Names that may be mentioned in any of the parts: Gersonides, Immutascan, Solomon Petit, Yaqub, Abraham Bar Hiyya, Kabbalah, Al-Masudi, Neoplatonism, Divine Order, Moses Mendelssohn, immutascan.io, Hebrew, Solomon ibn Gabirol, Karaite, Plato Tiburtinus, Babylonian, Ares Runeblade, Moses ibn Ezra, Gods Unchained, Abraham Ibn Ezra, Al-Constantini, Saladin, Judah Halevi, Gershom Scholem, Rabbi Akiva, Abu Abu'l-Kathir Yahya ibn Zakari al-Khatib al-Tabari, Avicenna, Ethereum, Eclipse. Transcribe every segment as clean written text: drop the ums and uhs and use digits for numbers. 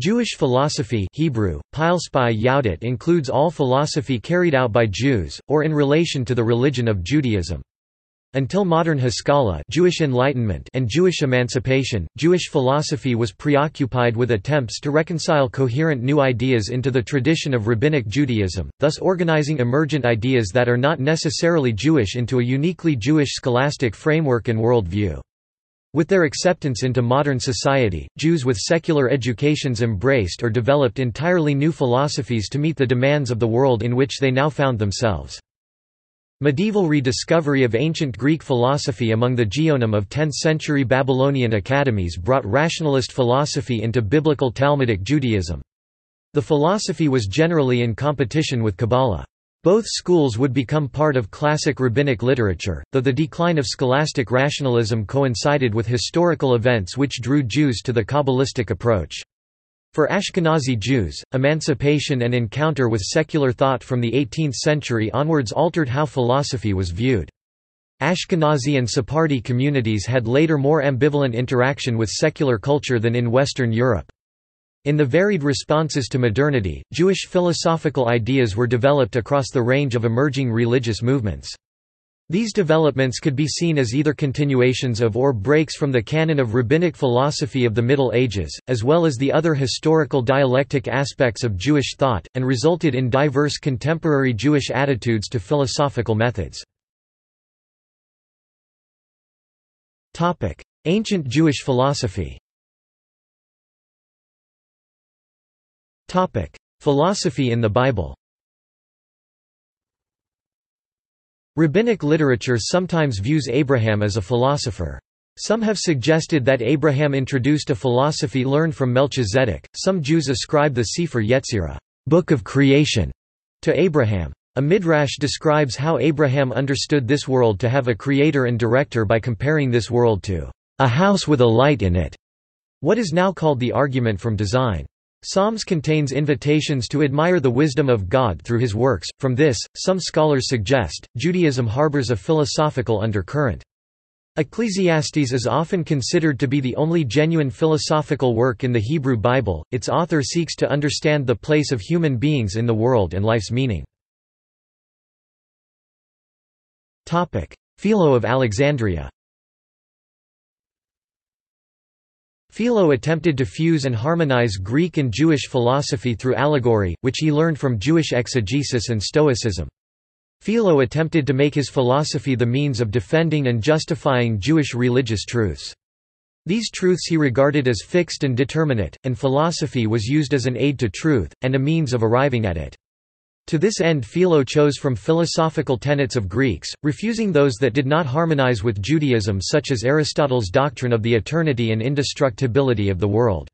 Jewish philosophy Hebrew, Pilespei Yahudit includes all philosophy carried out by Jews, or in relation to the religion of Judaism. Until modern Haskalah Jewish Enlightenment and Jewish emancipation, Jewish philosophy was preoccupied with attempts to reconcile coherent new ideas into the tradition of Rabbinic Judaism, thus organizing emergent ideas that are not necessarily Jewish into a uniquely Jewish scholastic framework and worldview. With their acceptance into modern society, Jews with secular educations embraced or developed entirely new philosophies to meet the demands of the world in which they now found themselves. Medieval rediscovery of ancient Greek philosophy among the Geonim of 10th-century Babylonian academies brought rationalist philosophy into biblical Talmudic Judaism. The philosophy was generally in competition with Kabbalah. Both schools would become part of classic rabbinic literature, though the decline of scholastic rationalism coincided with historical events which drew Jews to the Kabbalistic approach. For Ashkenazi Jews, emancipation and encounter with secular thought from the 18th century onwards altered how philosophy was viewed. Ashkenazi and Sephardi communities had later more ambivalent interaction with secular culture than in Western Europe. In the varied responses to modernity, Jewish philosophical ideas were developed across the range of emerging religious movements. These developments could be seen as either continuations of or breaks from the canon of rabbinic philosophy of the Middle Ages, as well as the other historical dialectic aspects of Jewish thought, and resulted in diverse contemporary Jewish attitudes to philosophical methods. Ancient Jewish philosophy. Philosophy in the Bible. Rabbinic literature sometimes views Abraham as a philosopher. Some have suggested that Abraham introduced a philosophy learned from Melchizedek. Some Jews ascribe the Sefer Yetzirah, Book of Creation, to Abraham. A midrash describes how Abraham understood this world to have a creator and director by comparing this world to a house with a light in it, what is now called the argument from design. Psalms contains invitations to admire the wisdom of God through his works. From this, some scholars suggest, Judaism harbors a philosophical undercurrent. Ecclesiastes is often considered to be the only genuine philosophical work in the Hebrew Bible. Its author seeks to understand the place of human beings in the world and life's meaning. Philo of Alexandria. Philo attempted to fuse and harmonize Greek and Jewish philosophy through allegory, which he learned from Jewish exegesis and Stoicism. Philo attempted to make his philosophy the means of defending and justifying Jewish religious truths. These truths he regarded as fixed and determinate, and philosophy was used as an aid to truth, and a means of arriving at it. To this end Philo chose from philosophical tenets of Greeks, refusing those that did not harmonize with Judaism, such as Aristotle's doctrine of the eternity and indestructibility of the world.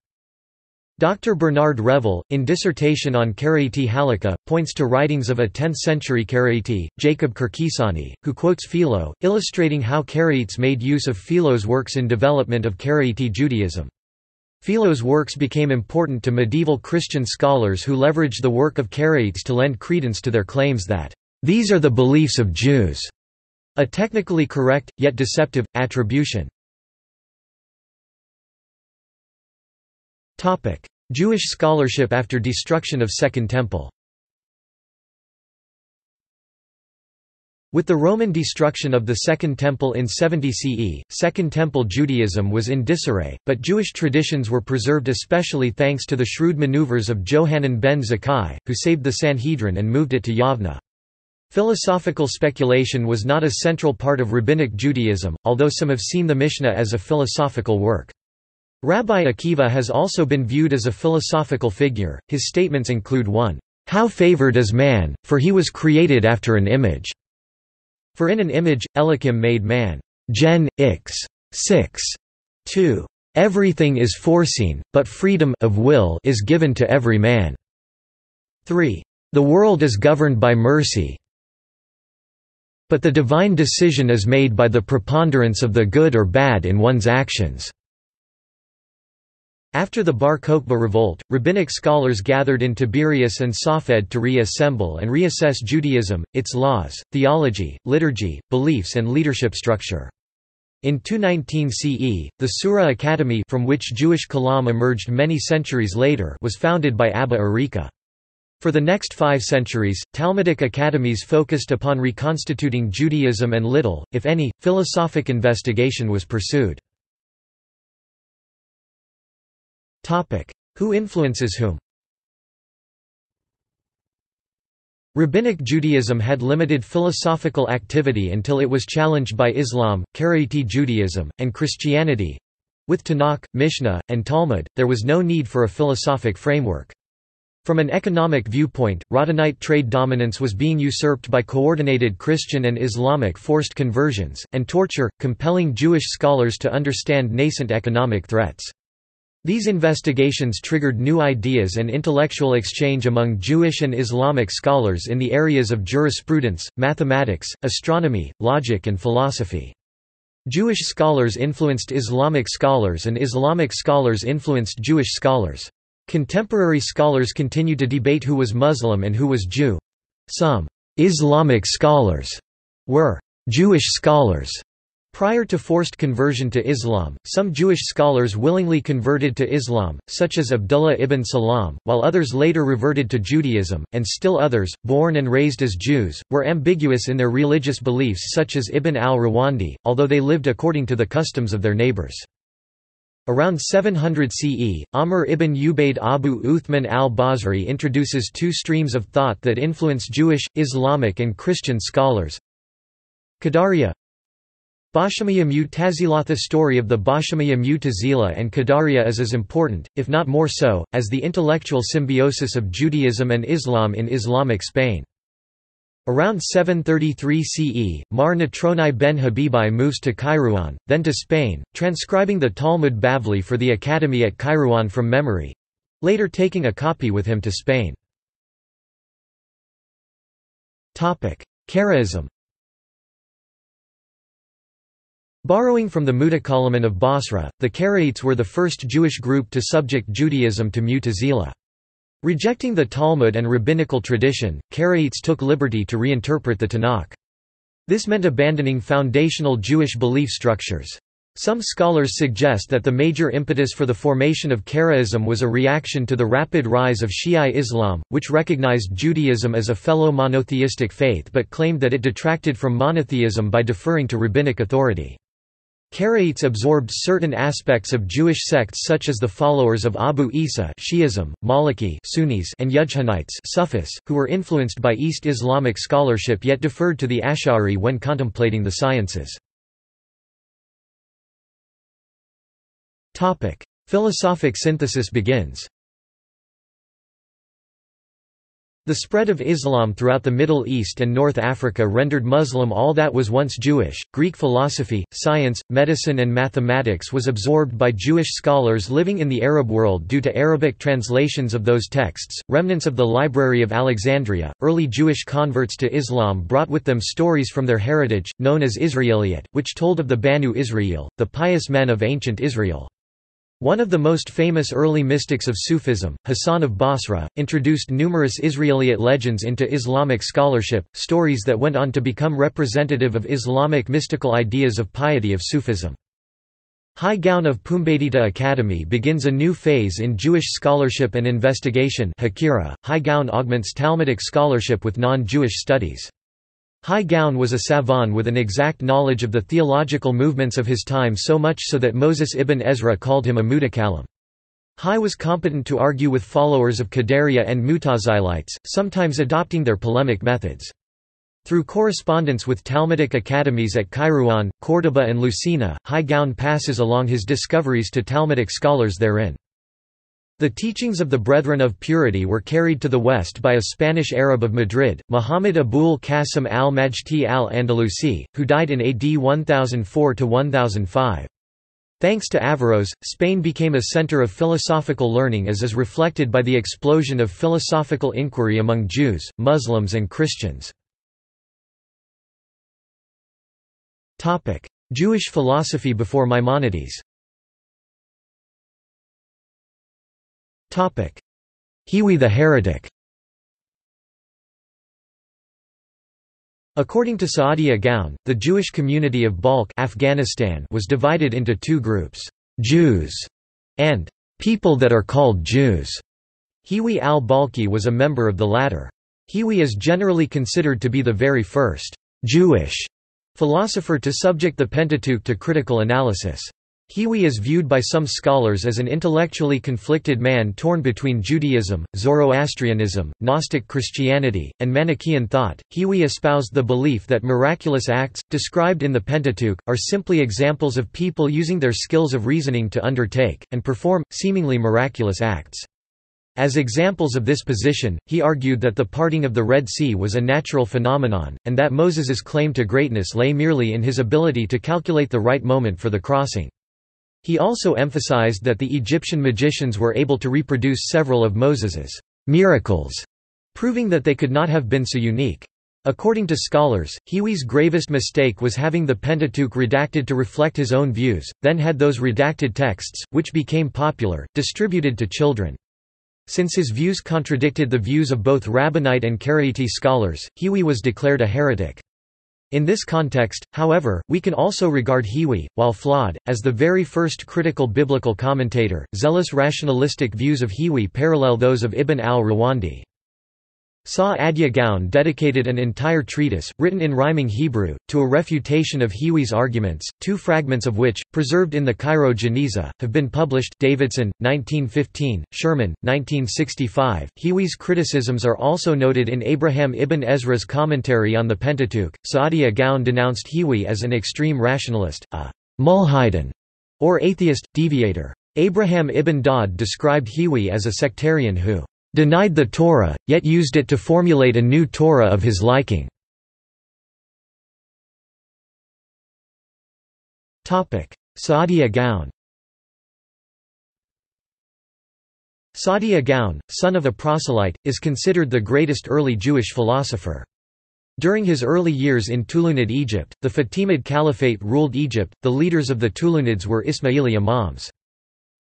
Dr. Bernard Revel, in Dissertation on Karaite Halakha, points to writings of a 10th-century Karaite, Jacob Kirkisani, who quotes Philo, illustrating how Karaites made use of Philo's works in development of Karaite Judaism. Philo's works became important to medieval Christian scholars who leveraged the work of Karaites to lend credence to their claims that, "...these are the beliefs of Jews," a technically correct, yet deceptive, attribution. Jewish scholarship after destruction of Second Temple. With the Roman destruction of the Second Temple in 70 CE, Second Temple Judaism was in disarray, but Jewish traditions were preserved especially thanks to the shrewd maneuvers of Johanan ben Zakkai, who saved the Sanhedrin and moved it to Yavne. Philosophical speculation was not a central part of Rabbinic Judaism, although some have seen the Mishnah as a philosophical work. Rabbi Akiva has also been viewed as a philosophical figure. His statements include one, "How favored is man, for he was created after an image." For in an image, Elohim made man. Gen. Ix. 6:2. Everything is foreseen, but freedom of will is given to every man. 3. The world is governed by mercy, but the divine decision is made by the preponderance of the good or bad in one's actions. After the Bar Kokhba revolt, rabbinic scholars gathered in Tiberias and Safed to reassemble and reassess Judaism, its laws, theology, liturgy, beliefs and leadership structure. In 219 CE, the Sura Academy, from which Jewish Kalam emerged many centuries later, was founded by Abba Arika. For the next 5 centuries, Talmudic academies focused upon reconstituting Judaism, and little, if any, philosophic investigation was pursued. Who influences whom? Rabbinic Judaism had limited philosophical activity until it was challenged by Islam, Karaite Judaism, and Christianity. With Tanakh, Mishnah, and Talmud, there was no need for a philosophic framework. From an economic viewpoint, Radhanite trade dominance was being usurped by coordinated Christian and Islamic forced conversions, and torture, compelling Jewish scholars to understand nascent economic threats. These investigations triggered new ideas and intellectual exchange among Jewish and Islamic scholars in the areas of jurisprudence, mathematics, astronomy, logic, and philosophy. Jewish scholars influenced Islamic scholars, and Islamic scholars influenced Jewish scholars. Contemporary scholars continue to debate who was Muslim and who was Jew. Some Islamic scholars were Jewish scholars. Prior to forced conversion to Islam, some Jewish scholars willingly converted to Islam, such as Abdullah ibn Salam, while others later reverted to Judaism, and still others, born and raised as Jews, were ambiguous in their religious beliefs, such as Ibn al-Rawandi, although they lived according to the customs of their neighbors. Around 700 CE, Amr ibn Ubaid Abu Uthman al-Basri introduces two streams of thought that influence Jewish, Islamic, and Christian scholars. Qadariya, Bashamiya Mu'tazilah. The story of the Bashamiya Mu'tazila and Qadariya is as important, if not more so, as the intellectual symbiosis of Judaism and Islam in Islamic Spain. Around 733 CE, Mar Natronai ben Habibai moves to Kairouan, then to Spain, transcribing the Talmud Bavli for the academy at Kairouan from memory, later taking a copy with him to Spain. Karaism. Borrowing from the Mutakallamin of Basra, the Karaites were the first Jewish group to subject Judaism to Mu'tazila. Rejecting the Talmud and rabbinical tradition, Karaites took liberty to reinterpret the Tanakh. This meant abandoning foundational Jewish belief structures. Some scholars suggest that the major impetus for the formation of Karaism was a reaction to the rapid rise of Shia Islam, which recognized Judaism as a fellow monotheistic faith but claimed that it detracted from monotheism by deferring to rabbinic authority. Karaites absorbed certain aspects of Jewish sects such as the followers of Abu Isa (Shi'ism), Maliki (Sunnis), and Yujhanites (Sufis), who were influenced by East Islamic scholarship yet deferred to the Ash'ari when contemplating the sciences. Topic: Philosophic synthesis begins. The spread of Islam throughout the Middle East and North Africa rendered Muslim all that was once Jewish. Greek philosophy, science, medicine, and mathematics was absorbed by Jewish scholars living in the Arab world due to Arabic translations of those texts, remnants of the Library of Alexandria. Early Jewish converts to Islam brought with them stories from their heritage, known as Israeliyat, which told of the Banu Israel, the pious men of ancient Israel. One of the most famous early mystics of Sufism, Hasan of Basra, introduced numerous Israelite legends into Islamic scholarship, stories that went on to become representative of Islamic mystical ideas of piety of Sufism. Hai Gaon of Pumbedita Academy begins a new phase in Jewish scholarship and investigation. Hakira. Hai Gaon augments Talmudic scholarship with non-Jewish studies. Hai Gaon was a savant with an exact knowledge of the theological movements of his time, so much so that Moses ibn Ezra called him a mutakallim. Hai was competent to argue with followers of Qadariya and Mu'tazilites, sometimes adopting their polemic methods. Through correspondence with Talmudic academies at Kairouan, Cordoba, and Lucena, Hai Gaon passes along his discoveries to Talmudic scholars therein. The teachings of the Brethren of Purity were carried to the West by a Spanish Arab of Madrid, Muhammad Abu'l-Qasim al-Majdi al-Andalusi, who died in AD 1004–1005. Thanks to Averroes, Spain became a center of philosophical learning, as is reflected by the explosion of philosophical inquiry among Jews, Muslims, and Christians. Jewish philosophy before Maimonides. Hiwi the Heretic. According to Saadia Gaon, the Jewish community of Balkh, Afghanistan, was divided into two groups: Jews and people that are called Jews. Hiwi al-Balkhi was a member of the latter. Hiwi is generally considered to be the very first Jewish philosopher to subject the Pentateuch to critical analysis. Hiwi is viewed by some scholars as an intellectually conflicted man torn between Judaism, Zoroastrianism, Gnostic Christianity, and Manichaean thought. Hiwi espoused the belief that miraculous acts, described in the Pentateuch, are simply examples of people using their skills of reasoning to undertake, and perform, seemingly miraculous acts. As examples of this position, he argued that the parting of the Red Sea was a natural phenomenon, and that Moses's claim to greatness lay merely in his ability to calculate the right moment for the crossing. He also emphasized that the Egyptian magicians were able to reproduce several of Moses's miracles, proving that they could not have been so unique. According to scholars, Hiwi's gravest mistake was having the Pentateuch redacted to reflect his own views, then had those redacted texts, which became popular, distributed to children. Since his views contradicted the views of both Rabbinite and Karaite scholars, Hiwi was declared a heretic. In this context, however, we can also regard Hiwi, while flawed, as the very first critical biblical commentator. Zealous rationalistic views of Hiwi parallel those of Ibn al-Rawandi. Saadia Gaon dedicated an entire treatise, written in rhyming Hebrew, to a refutation of Hiwi's arguments, two fragments of which, preserved in the Cairo Geniza, have been published. Davidson, 1915, Sherman, 1965. Hiwi's criticisms are also noted in Abraham ibn Ezra's commentary on the Pentateuch. Saadia Gaon denounced Hiwi as an extreme rationalist, a mulhidin, or atheist, deviator. Abraham ibn Daud described Hiwi as a sectarian who denied the Torah, yet used it to formulate a new Torah of his liking. Saadia Gaon. Saadia Gaon, son of a proselyte, is considered the greatest early Jewish philosopher. During his early years in Tulunid Egypt, the Fatimid Caliphate ruled Egypt. The leaders of the Tulunids were Ismaili imams.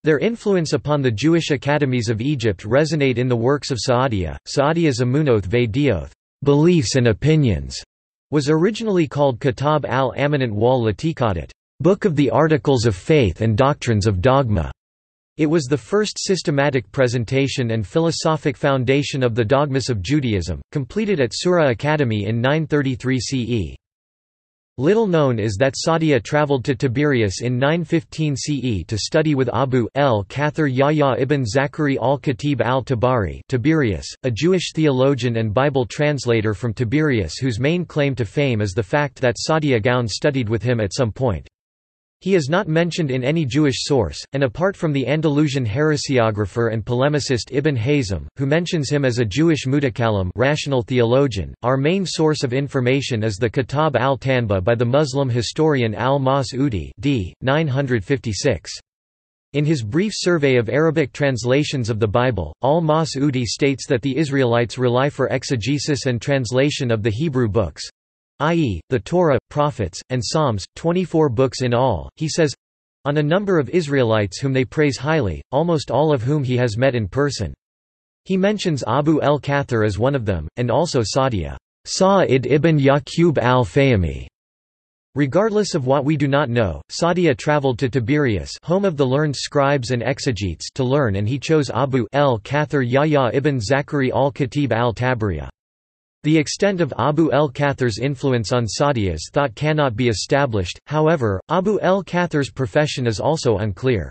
Their influence upon the Jewish academies of Egypt resonate in the works of Saadia. Saadia's Amunoth Ve'Dioth, beliefs and opinions, was originally called Kitab al-Amanat wal Latikadat, Book of the Articles of Faith and Doctrines of Dogma. It was the first systematic presentation and philosophic foundation of the dogmas of Judaism, completed at Sura Academy in 933 CE. Little known is that Saadia travelled to Tiberias in 915 CE to study with Abu al-Kathir Yahya ibn Zakari al-Khatib al-Tabari, Tiberias, a Jewish theologian and Bible translator from Tiberias whose main claim to fame is the fact that Saadia Gaon studied with him at some point. He is not mentioned in any Jewish source, and apart from the Andalusian heresiographer and polemicist Ibn Hazm, who mentions him as a Jewish mutakallim, rational theologian, our main source of information is the Kitab al-Tanba by the Muslim historian Al-Masudi d. 956. In his brief survey of Arabic translations of the Bible, Al-Masudi states that the Israelites rely for exegesis and translation of the Hebrew books, i.e., the Torah, Prophets, and Psalms, 24 books in all, he says, on a number of Israelites whom they praise highly, almost all of whom he has met in person. He mentions Abu al-Kathir as one of them, and also Saadia, Sa'id ibn Yaqub al-Fayyumi. Regardless of what we do not know, Saadia traveled to Tiberias, home of the learned scribes and exegetes, to learn, and he chose Abu al-Kathir Yahya ibn Zakari al-Khatib al-Tabari. The extent of Abu el-Kathir's influence on Saadia's thought cannot be established, however, Abu el-Kathir's profession is also unclear.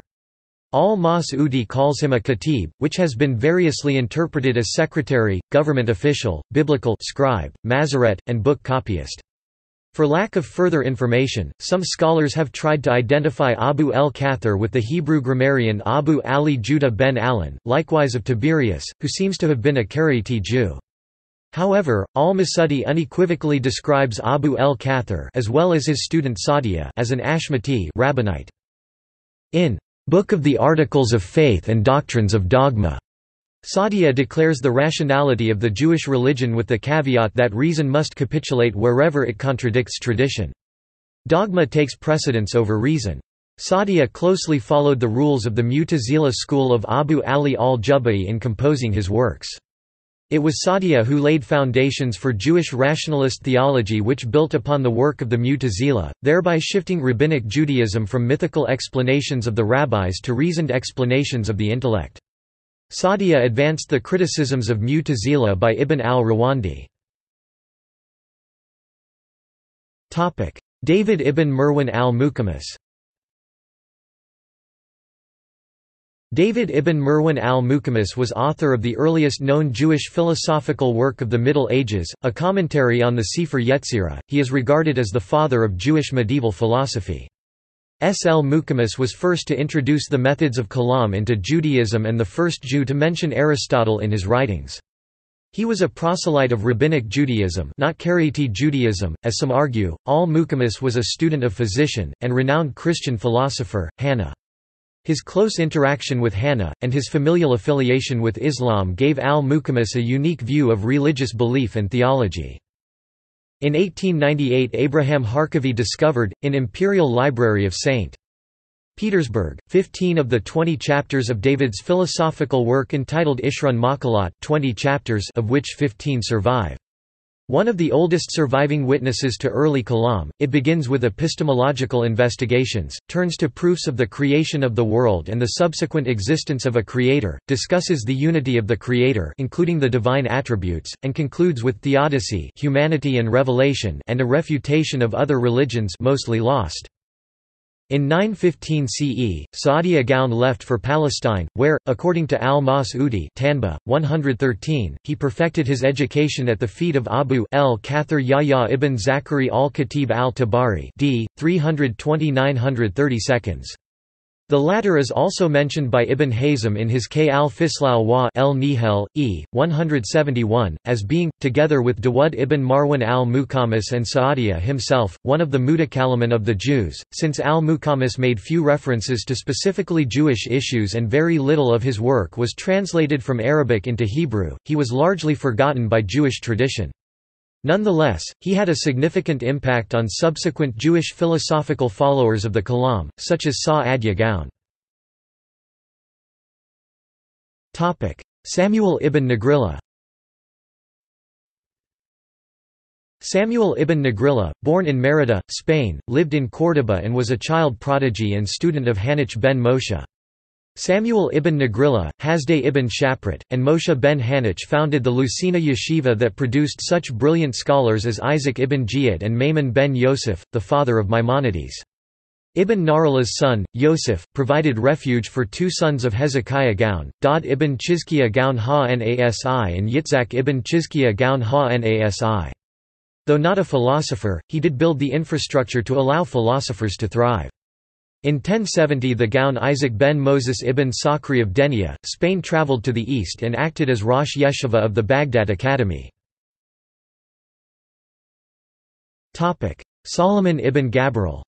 Al-Mas'udi calls him a khatib, which has been variously interpreted as secretary, government official, biblical scribe, Masoret, and book copyist. For lack of further information, some scholars have tried to identify Abu el-Kathir with the Hebrew grammarian Abu Ali Judah ben Alan, likewise of Tiberias, who seems to have been a Karaite Jew. However, Al-Masudi unequivocally describes Abu el-Kathir as well as his student Saadia as an Ashmati rabbinite. In Book of the Articles of Faith and Doctrines of Dogma, Saadia declares the rationality of the Jewish religion with the caveat that reason must capitulate wherever it contradicts tradition. Dogma takes precedence over reason. Saadia closely followed the rules of the Mu'tazila school of Abu Ali al-Jubai in composing his works. It was Saadia who laid foundations for Jewish rationalist theology which built upon the work of the Mu'tazila, thereby shifting Rabbinic Judaism from mythical explanations of the rabbis to reasoned explanations of the intellect. Saadia advanced the criticisms of Mu'tazila by Ibn al-Rawandi. David ibn Merwan al-Mukammas. David ibn Merwan al-Mukammas was author of the earliest known Jewish philosophical work of the Middle Ages, a commentary on the Sefer Yetzirah. He is regarded as the father of Jewish medieval philosophy. S. L. Mukammas was first to introduce the methods of Kalam into Judaism and the first Jew to mention Aristotle in his writings. He was a proselyte of Rabbinic Judaism, not Karaite Judaism, as some argue. Al-Mukammas was a student of physician, and renowned Christian philosopher, Hannah. His close interaction with Hannah, and his familial affiliation with Islam gave al-Mukammas a unique view of religious belief and theology. In 1898 Abraham Harkavi discovered, in Imperial Library of St. Petersburg, 15 of the 20 chapters of David's philosophical work entitled Ishrun Makalot, 20 chapters of which 15 survive. One of the oldest surviving witnesses to early Kalam, it begins with epistemological investigations, turns to proofs of the creation of the world and the subsequent existence of a creator, discusses the unity of the creator including the divine attributes, and concludes with theodicy, humanity and revelation, and a refutation of other religions mostly lost. In 915 CE, Saadia Gaon left for Palestine, where, according to Al-Masudi Tanba, 113, he perfected his education at the feet of Abu Abu'l-Kathir Yahya ibn Zakari al-Khatib al-Tabari d. 320–932. The latter is also mentioned by Ibn Hazm in his K al-Fisl wa al-Nihal, e. 171, as being, together with Dawud ibn Marwan al-Mukammas and Saadia himself, one of the Mutakalaman of the Jews. Since al-Mukammas made few references to specifically Jewish issues and very little of his work was translated from Arabic into Hebrew, he was largely forgotten by Jewish tradition. Nonetheless, he had a significant impact on subsequent Jewish philosophical followers of the Kalam, such as Saadia Gaon. Samuel ibn Naghrila. Samuel ibn Naghrila, born in Merida, Spain, lived in Córdoba and was a child prodigy and student of Hanach ben Moshe. Samuel ibn Naghrila, Hasdai ibn Shaprat, and Moshe ben Hanach founded the Lucena yeshiva that produced such brilliant scholars as Isaac ibn Giad and Maimon ben Yosef, the father of Maimonides. Ibn Naghrala's son, Yosef, provided refuge for two sons of Hezekiah Gaon, Dod ibn Chizkiya Gaon Ha-Nasi and Yitzhak ibn Chizkiya Gaon Ha-Nasi. Though not a philosopher, he did build the infrastructure to allow philosophers to thrive. In 1070 the Gaon Isaac ben Moses ibn Sakri of Denia, Spain traveled to the east and acted as Rosh Yeshiva of the Baghdad Academy. Solomon ibn Gabirol.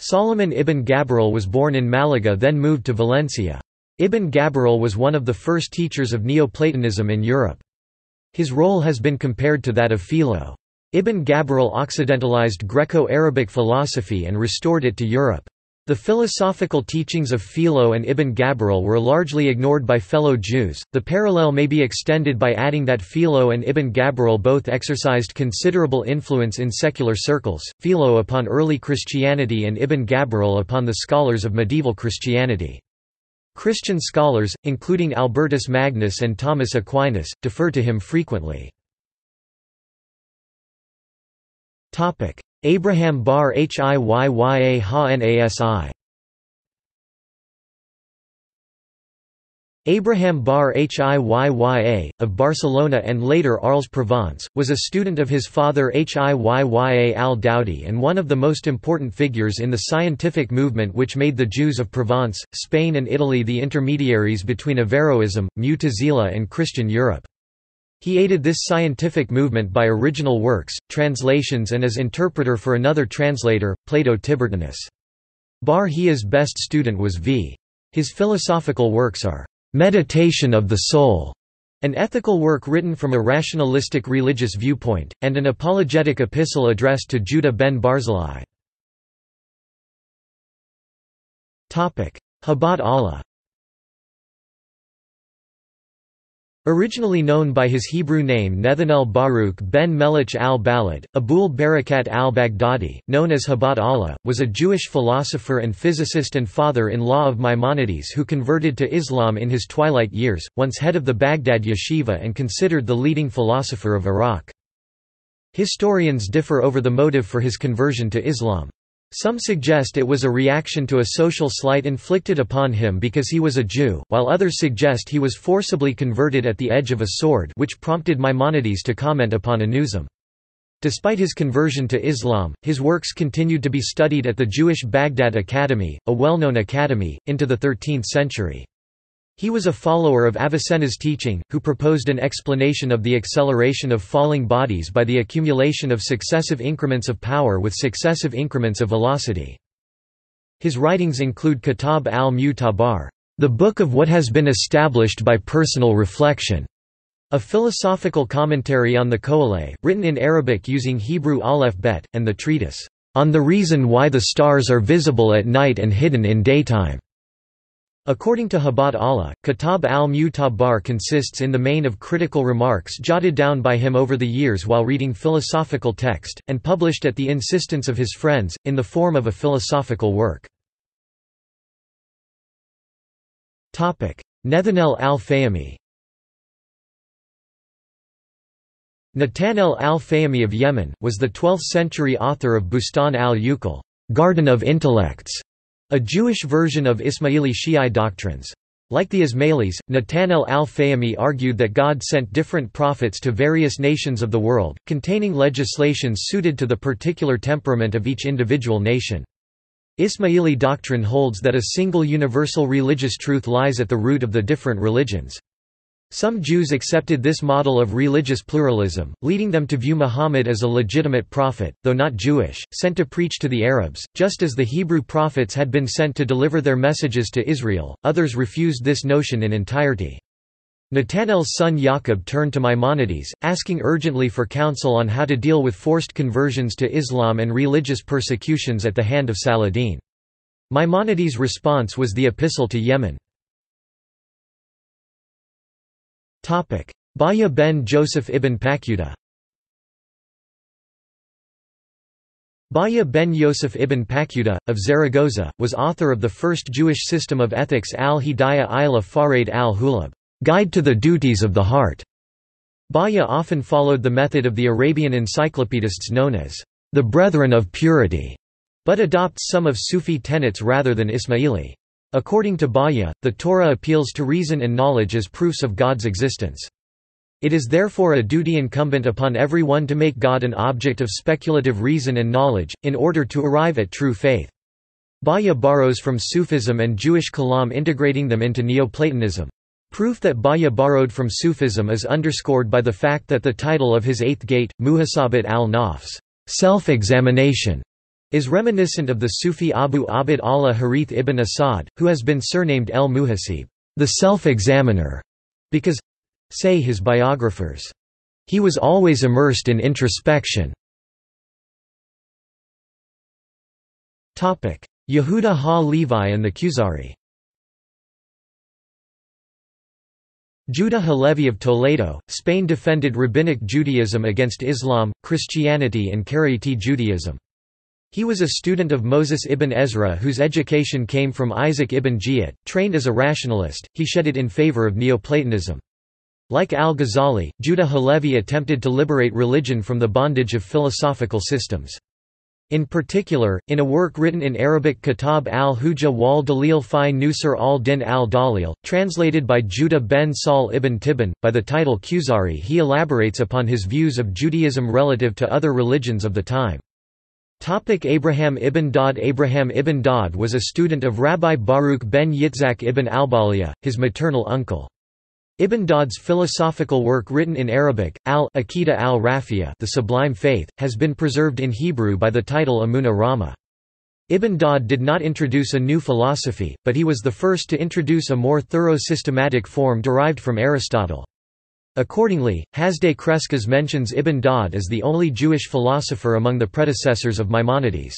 Solomon ibn Gabirol was born in Malaga then moved to Valencia. Ibn Gabirol was one of the first teachers of Neoplatonism in Europe. His role has been compared to that of Philo. Ibn Gabirol occidentalized Greco-Arabic philosophy and restored it to Europe. The philosophical teachings of Philo and Ibn Gabirol were largely ignored by fellow Jews. The parallel may be extended by adding that Philo and Ibn Gabirol both exercised considerable influence in secular circles, Philo upon early Christianity and Ibn Gabirol upon the scholars of medieval Christianity. Christian scholars, including Albertus Magnus and Thomas Aquinas, defer to him frequently. Abraham Bar Hiyya Ha-Nasi. Abraham Bar Hiyya, of Barcelona and later Arles-Provence, was a student of his father Hiyya al-Daudi and one of the most important figures in the scientific movement which made the Jews of Provence, Spain and Italy the intermediaries between Averroism, Mu'tazila and Christian Europe. He aided this scientific movement by original works, translations and as interpreter for another translator, Plato Tiburtinus. Bar Hiyya's best student was V. His philosophical works are, "Meditation of the Soul", an ethical work written from a rationalistic religious viewpoint, and an apologetic epistle addressed to Judah ben Barzillai. Habat Allah. Originally known by his Hebrew name Nethanel Baruch ben Melech al-Balad, Abul Barakat al-Baghdadi, known as Habbat Allah, was a Jewish philosopher and physicist and father-in-law of Maimonides who converted to Islam in his twilight years, once head of the Baghdad yeshiva and considered the leading philosopher of Iraq. Historians differ over the motive for his conversion to Islam. Some suggest it was a reaction to a social slight inflicted upon him because he was a Jew, while others suggest he was forcibly converted at the edge of a sword, which prompted Maimonides to comment upon Anusim. Despite his conversion to Islam, his works continued to be studied at the Jewish Baghdad Academy, a well-known academy, into the 13th century. He was a follower of Avicenna's teaching, who proposed an explanation of the acceleration of falling bodies by the accumulation of successive increments of power with successive increments of velocity. His writings include Kitab al-Mu'tabar, the book of what has been established by personal reflection, a philosophical commentary on the Koheleh, written in Arabic using Hebrew Aleph Bet, and the treatise, On the Reason Why the Stars Are Visible at Night and Hidden in Daytime. According to Habbat Allah, Kitab al-Mu'tabar consists in the main of critical remarks jotted down by him over the years while reading philosophical text, and published at the insistence of his friends, in the form of a philosophical work. Netanel al-Fayyumi. Netanel al-Fayyumi of Yemen was the 12th-century author of Bustan al-Uqal, Garden of Intellects, a Jewish version of Ismaili Shi'i doctrines. Like the Ismailis, Netanel al-Fayyumi argued that God sent different prophets to various nations of the world, containing legislations suited to the particular temperament of each individual nation. Ismaili doctrine holds that a single universal religious truth lies at the root of the different religions. Some Jews accepted this model of religious pluralism, leading them to view Muhammad as a legitimate prophet, though not Jewish, sent to preach to the Arabs, just as the Hebrew prophets had been sent to deliver their messages to Israel. Others refused this notion in entirety. Netanel's son Jacob turned to Maimonides, asking urgently for counsel on how to deal with forced conversions to Islam and religious persecutions at the hand of Saladin. Maimonides' response was the Epistle to Yemen. Bahiyya ben Joseph ibn Paquta. Bahiyya ben Yosef ibn Paquta, of Zaragoza, was author of the first Jewish system of ethics al-Hidayah ila Farid al-Hulub, Guide to the Duties of the Heart. Bahiyya often followed the method of the Arabian encyclopedists known as the Brethren of Purity, but adopts some of Sufi tenets rather than Ismaili. According to Bahiyya, the Torah appeals to reason and knowledge as proofs of God's existence. It is therefore a duty incumbent upon everyone to make God an object of speculative reason and knowledge, in order to arrive at true faith. Bahiyya borrows from Sufism and Jewish Kalam, integrating them into Neoplatonism. Proof that Bahiyya borrowed from Sufism is underscored by the fact that the title of his eighth gate, Muhasabat al-Nafs, self-examination, is reminiscent of the Sufi Abu Abd-Allah Harith ibn Asad, who has been surnamed El-Muhasib, the self-examiner, because, say his biographers, he was always immersed in introspection. Yehuda Ha-Levi and the Khuzari. Judah Halevi of Toledo, Spain defended Rabbinic Judaism against Islam, Christianity and Karaite Judaism. He was a student of Moses ibn Ezra, whose education came from Isaac ibn Jiyad. Trained as a rationalist, he shed it in favor of Neoplatonism. Like al-Ghazali, Judah Halevi attempted to liberate religion from the bondage of philosophical systems. In particular, in a work written in Arabic, Kitab al-Hujja wal Dalil fi Nusr al-Din al-Dalil, translated by Judah ben Saul ibn Tibbon, by the title Khuzari, he elaborates upon his views of Judaism relative to other religions of the time. Abraham ibn Daud. Abraham ibn Daud was a student of Rabbi Baruch ben Yitzhak ibn Albaliya, his maternal uncle. Ibn Daud's philosophical work, written in Arabic, Al-Aqidah al-Rafiya, The Sublime Faith, has been preserved in Hebrew by the title Amunah Ramah. Ibn Daud did not introduce a new philosophy, but he was the first to introduce a more thorough systematic form derived from Aristotle. Accordingly, Hasdai Crescas mentions Ibn Daud as the only Jewish philosopher among the predecessors of Maimonides.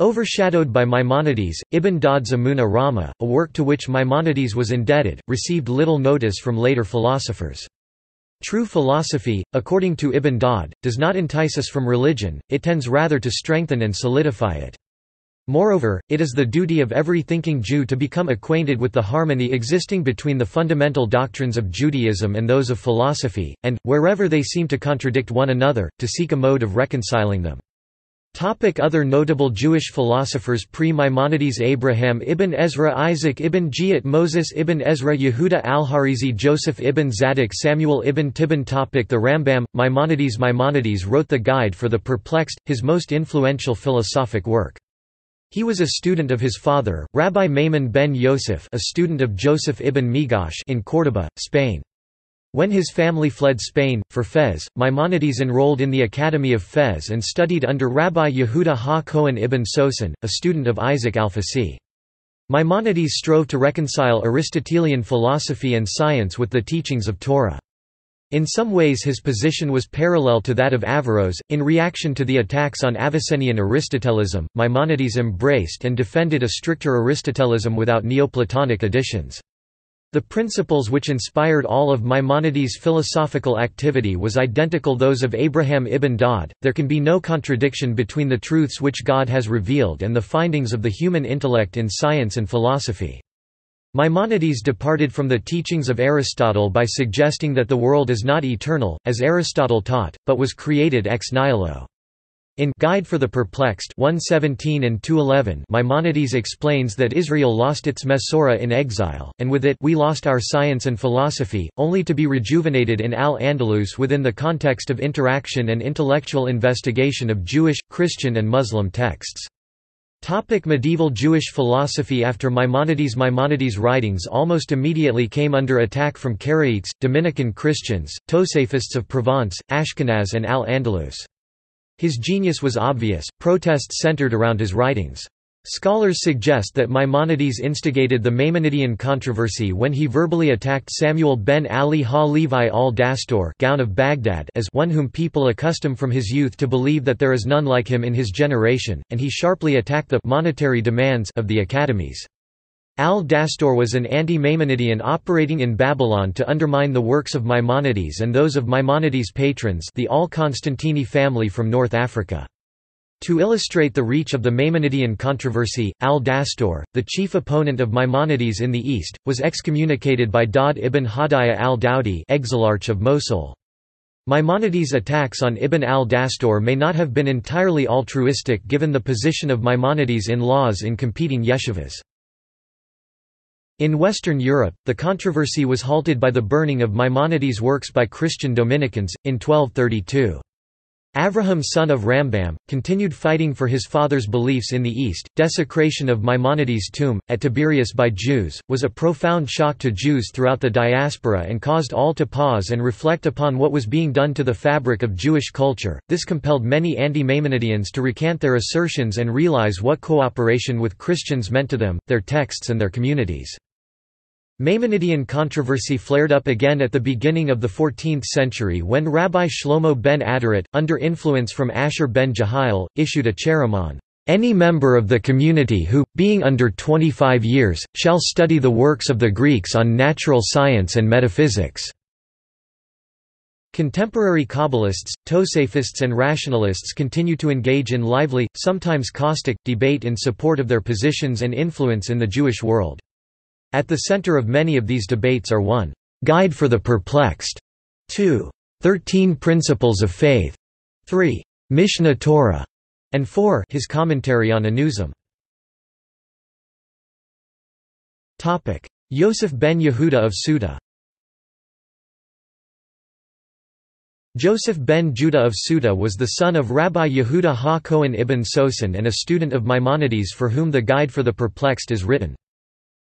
Overshadowed by Maimonides, Ibn Daud's Amunna Rama, a work to which Maimonides was indebted, received little notice from later philosophers. True philosophy, according to Ibn Daud, does not entice us from religion, it tends rather to strengthen and solidify it. Moreover, it is the duty of every thinking Jew to become acquainted with the harmony existing between the fundamental doctrines of Judaism and those of philosophy, and, wherever they seem to contradict one another, to seek a mode of reconciling them. Other notable Jewish philosophers pre-Maimonides: Abraham ibn Ezra, Isaac ibn Giat, Moses ibn Ezra, Yehuda al-Harizi, Joseph ibn Zadok, Samuel ibn Tibbon. The Rambam, Maimonides wrote the Guide for the Perplexed, his most influential philosophic work. He was a student of his father, Rabbi Maimon ben Yosef, a student of Joseph ibn Migash in Córdoba, Spain. When his family fled Spain, for Fez, Maimonides enrolled in the Academy of Fez and studied under Rabbi Yehuda ha-Kohen ibn Sosin, a student of Isaac al-Fasi. Maimonides strove to reconcile Aristotelian philosophy and science with the teachings of Torah. In some ways his position was parallel to that of Averroes. In reaction to the attacks on Avicennian Aristotelism, Maimonides embraced and defended a stricter Aristotelism without Neoplatonic additions. The principles which inspired all of Maimonides' philosophical activity was identical those of Abraham ibn Daud: there can be no contradiction between the truths which God has revealed and the findings of the human intellect in science and philosophy. Maimonides departed from the teachings of Aristotle by suggesting that the world is not eternal, as Aristotle taught, but was created ex nihilo. In Guide for the Perplexed 117 and 211, Maimonides explains that Israel lost its Mesorah in exile, and with it we lost our science and philosophy, only to be rejuvenated in Al-Andalus within the context of interaction and intellectual investigation of Jewish, Christian and Muslim texts. Medieval Jewish philosophy. After Maimonides, Maimonides' writings almost immediately came under attack from Karaites, Dominican Christians, Tosafists of Provence, Ashkenaz and Al-Andalus. His genius was obvious, protests centered around his writings. Scholars suggest that Maimonides instigated the Maimonidean controversy when he verbally attacked Samuel ben Ali Ha-Levi al-Dastor of Baghdad as one whom people accustom from his youth to believe that there is none like him in his generation, and he sharply attacked the monetary demands of the academies. Al-Dastor was an anti-Maimonidean operating in Babylon to undermine the works of Maimonides and those of Maimonides' patrons, the Al-Constantini family from North Africa. To illustrate the reach of the Maimonidean controversy, Al-Dastor, the chief opponent of Maimonides in the East, was excommunicated by Daud ibn Hadiya al-Daudi, exilarch of Mosul. Maimonides' attacks on Ibn al-Dastor may not have been entirely altruistic given the position of Maimonides in laws in competing yeshivas. In Western Europe, the controversy was halted by the burning of Maimonides' works by Christian Dominicans, in 1232. Avraham, son of Rambam, continued fighting for his father's beliefs in the East. Desecration of Maimonides' tomb, at Tiberias by Jews, was a profound shock to Jews throughout the diaspora and caused all to pause and reflect upon what was being done to the fabric of Jewish culture. This compelled many anti-Maimonideans to recant their assertions and realize what cooperation with Christians meant to them, their texts and their communities. Maimonidean controversy flared up again at the beginning of the 14th century when Rabbi Shlomo ben Adaret, under influence from Asher ben Jehiel, issued a cherem on any member of the community who, being under 25 years, shall study the works of the Greeks on natural science and metaphysics. Contemporary Kabbalists, Tosafists and rationalists continue to engage in lively, sometimes caustic, debate in support of their positions and influence in the Jewish world. At the center of many of these debates are 1. Guide for the Perplexed, 2. 13 Principles of Faith, 3. Mishnah Torah, and 4. His commentary on Anusim. Yosef ben Yehuda of Suda. Joseph ben Judah of Suda was the son of Rabbi Yehuda ha-Kohen ibn Sosin and a student of Maimonides, for whom the Guide for the Perplexed is written.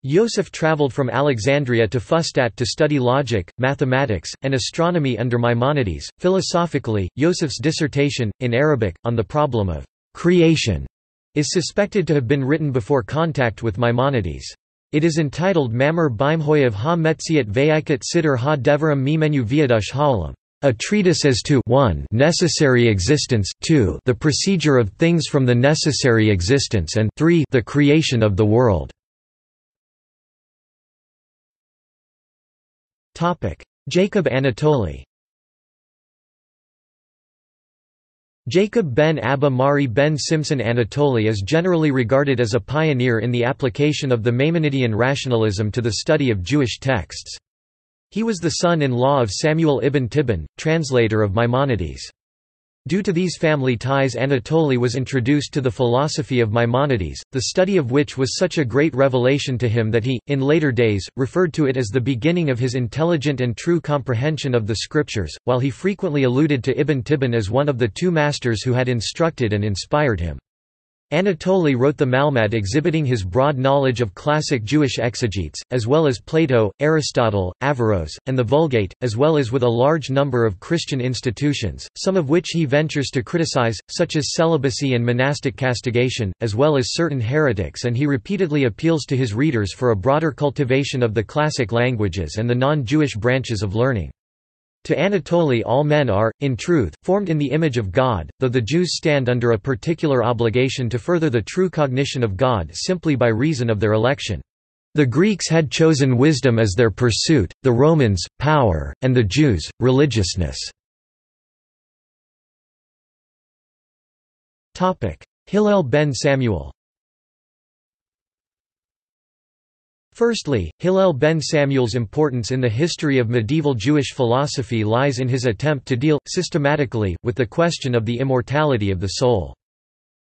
Yosef traveled from Alexandria to Fustat to study logic, mathematics, and astronomy under Maimonides. Philosophically, Yosef's dissertation, in Arabic, on the problem of creation, is suspected to have been written before contact with Maimonides. It is entitled Mamar Bimhoyev ha-Metziat Vayakat Sidr ha-Devarim Mimenu Viadush Ha'olam, A treatise as to 1 necessary existence, 2 the procedure of things from the necessary existence, and 3 the creation of the world. Jacob Anatoli. Jacob ben Abba Mari ben Simson Anatoli is generally regarded as a pioneer in the application of the Maimonidean rationalism to the study of Jewish texts. He was the son-in-law of Samuel ibn Tibbon, translator of Maimonides. Due to these family ties, Anatoli was introduced to the philosophy of Maimonides, the study of which was such a great revelation to him that he, in later days, referred to it as the beginning of his intelligent and true comprehension of the scriptures, while he frequently alluded to Ibn Tibbon as one of the two masters who had instructed and inspired him. Anatoli wrote the Malmad exhibiting his broad knowledge of classic Jewish exegetes, as well as Plato, Aristotle, Averroes, and the Vulgate, as well as with a large number of Christian institutions, some of which he ventures to criticize, such as celibacy and monastic castigation, as well as certain heretics, and he repeatedly appeals to his readers for a broader cultivation of the classic languages and the non-Jewish branches of learning. To Anatoli, all men are, in truth, formed in the image of God, though the Jews stand under a particular obligation to further the true cognition of God simply by reason of their election. The Greeks had chosen wisdom as their pursuit, the Romans, power, and the Jews, religiousness. Hillel ben Samuel. Firstly, Hillel ben Samuel's importance in the history of medieval Jewish philosophy lies in his attempt to deal, systematically, with the question of the immortality of the soul.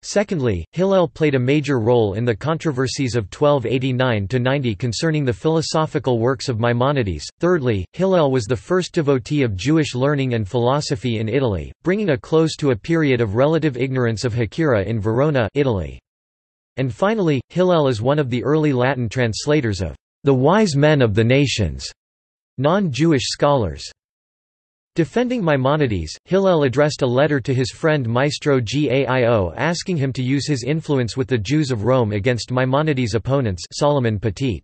Secondly, Hillel played a major role in the controversies of 1289–90 concerning the philosophical works of Maimonides. Thirdly, Hillel was the first devotee of Jewish learning and philosophy in Italy, bringing a close to a period of relative ignorance of Hakira in Verona, Italy. And finally, Hillel is one of the early Latin translators of the wise men of the nations, non-Jewish scholars. Defending Maimonides, Hillel addressed a letter to his friend Maestro Gaio asking him to use his influence with the Jews of Rome against Maimonides' opponents Solomon Petit.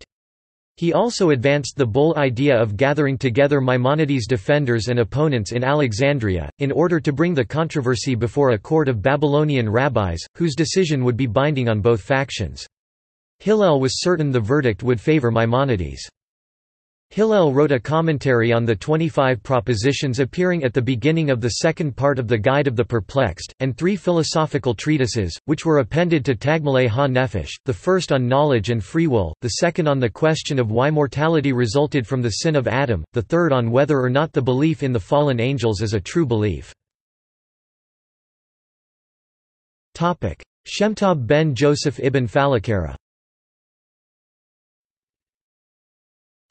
He also advanced the bold idea of gathering together Maimonides' defenders and opponents in Alexandria, in order to bring the controversy before a court of Babylonian rabbis, whose decision would be binding on both factions. Hillel was certain the verdict would favor Maimonides. Hillel wrote a commentary on the 25 propositions appearing at the beginning of the second part of the Guide of the Perplexed, and 3 philosophical treatises, which were appended to Tagmalay ha-Nefesh, the first on knowledge and free will, the second on the question of why mortality resulted from the sin of Adam, the third on whether or not the belief in the fallen angels is a true belief. Shemtob ben Joseph ibn Falakara.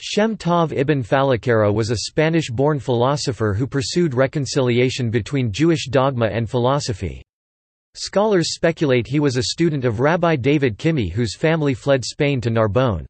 Shemtob ibn Falakara was a Spanish-born philosopher who pursued reconciliation between Jewish dogma and philosophy. Scholars speculate he was a student of Rabbi David Kimi, whose family fled Spain to Narbonne.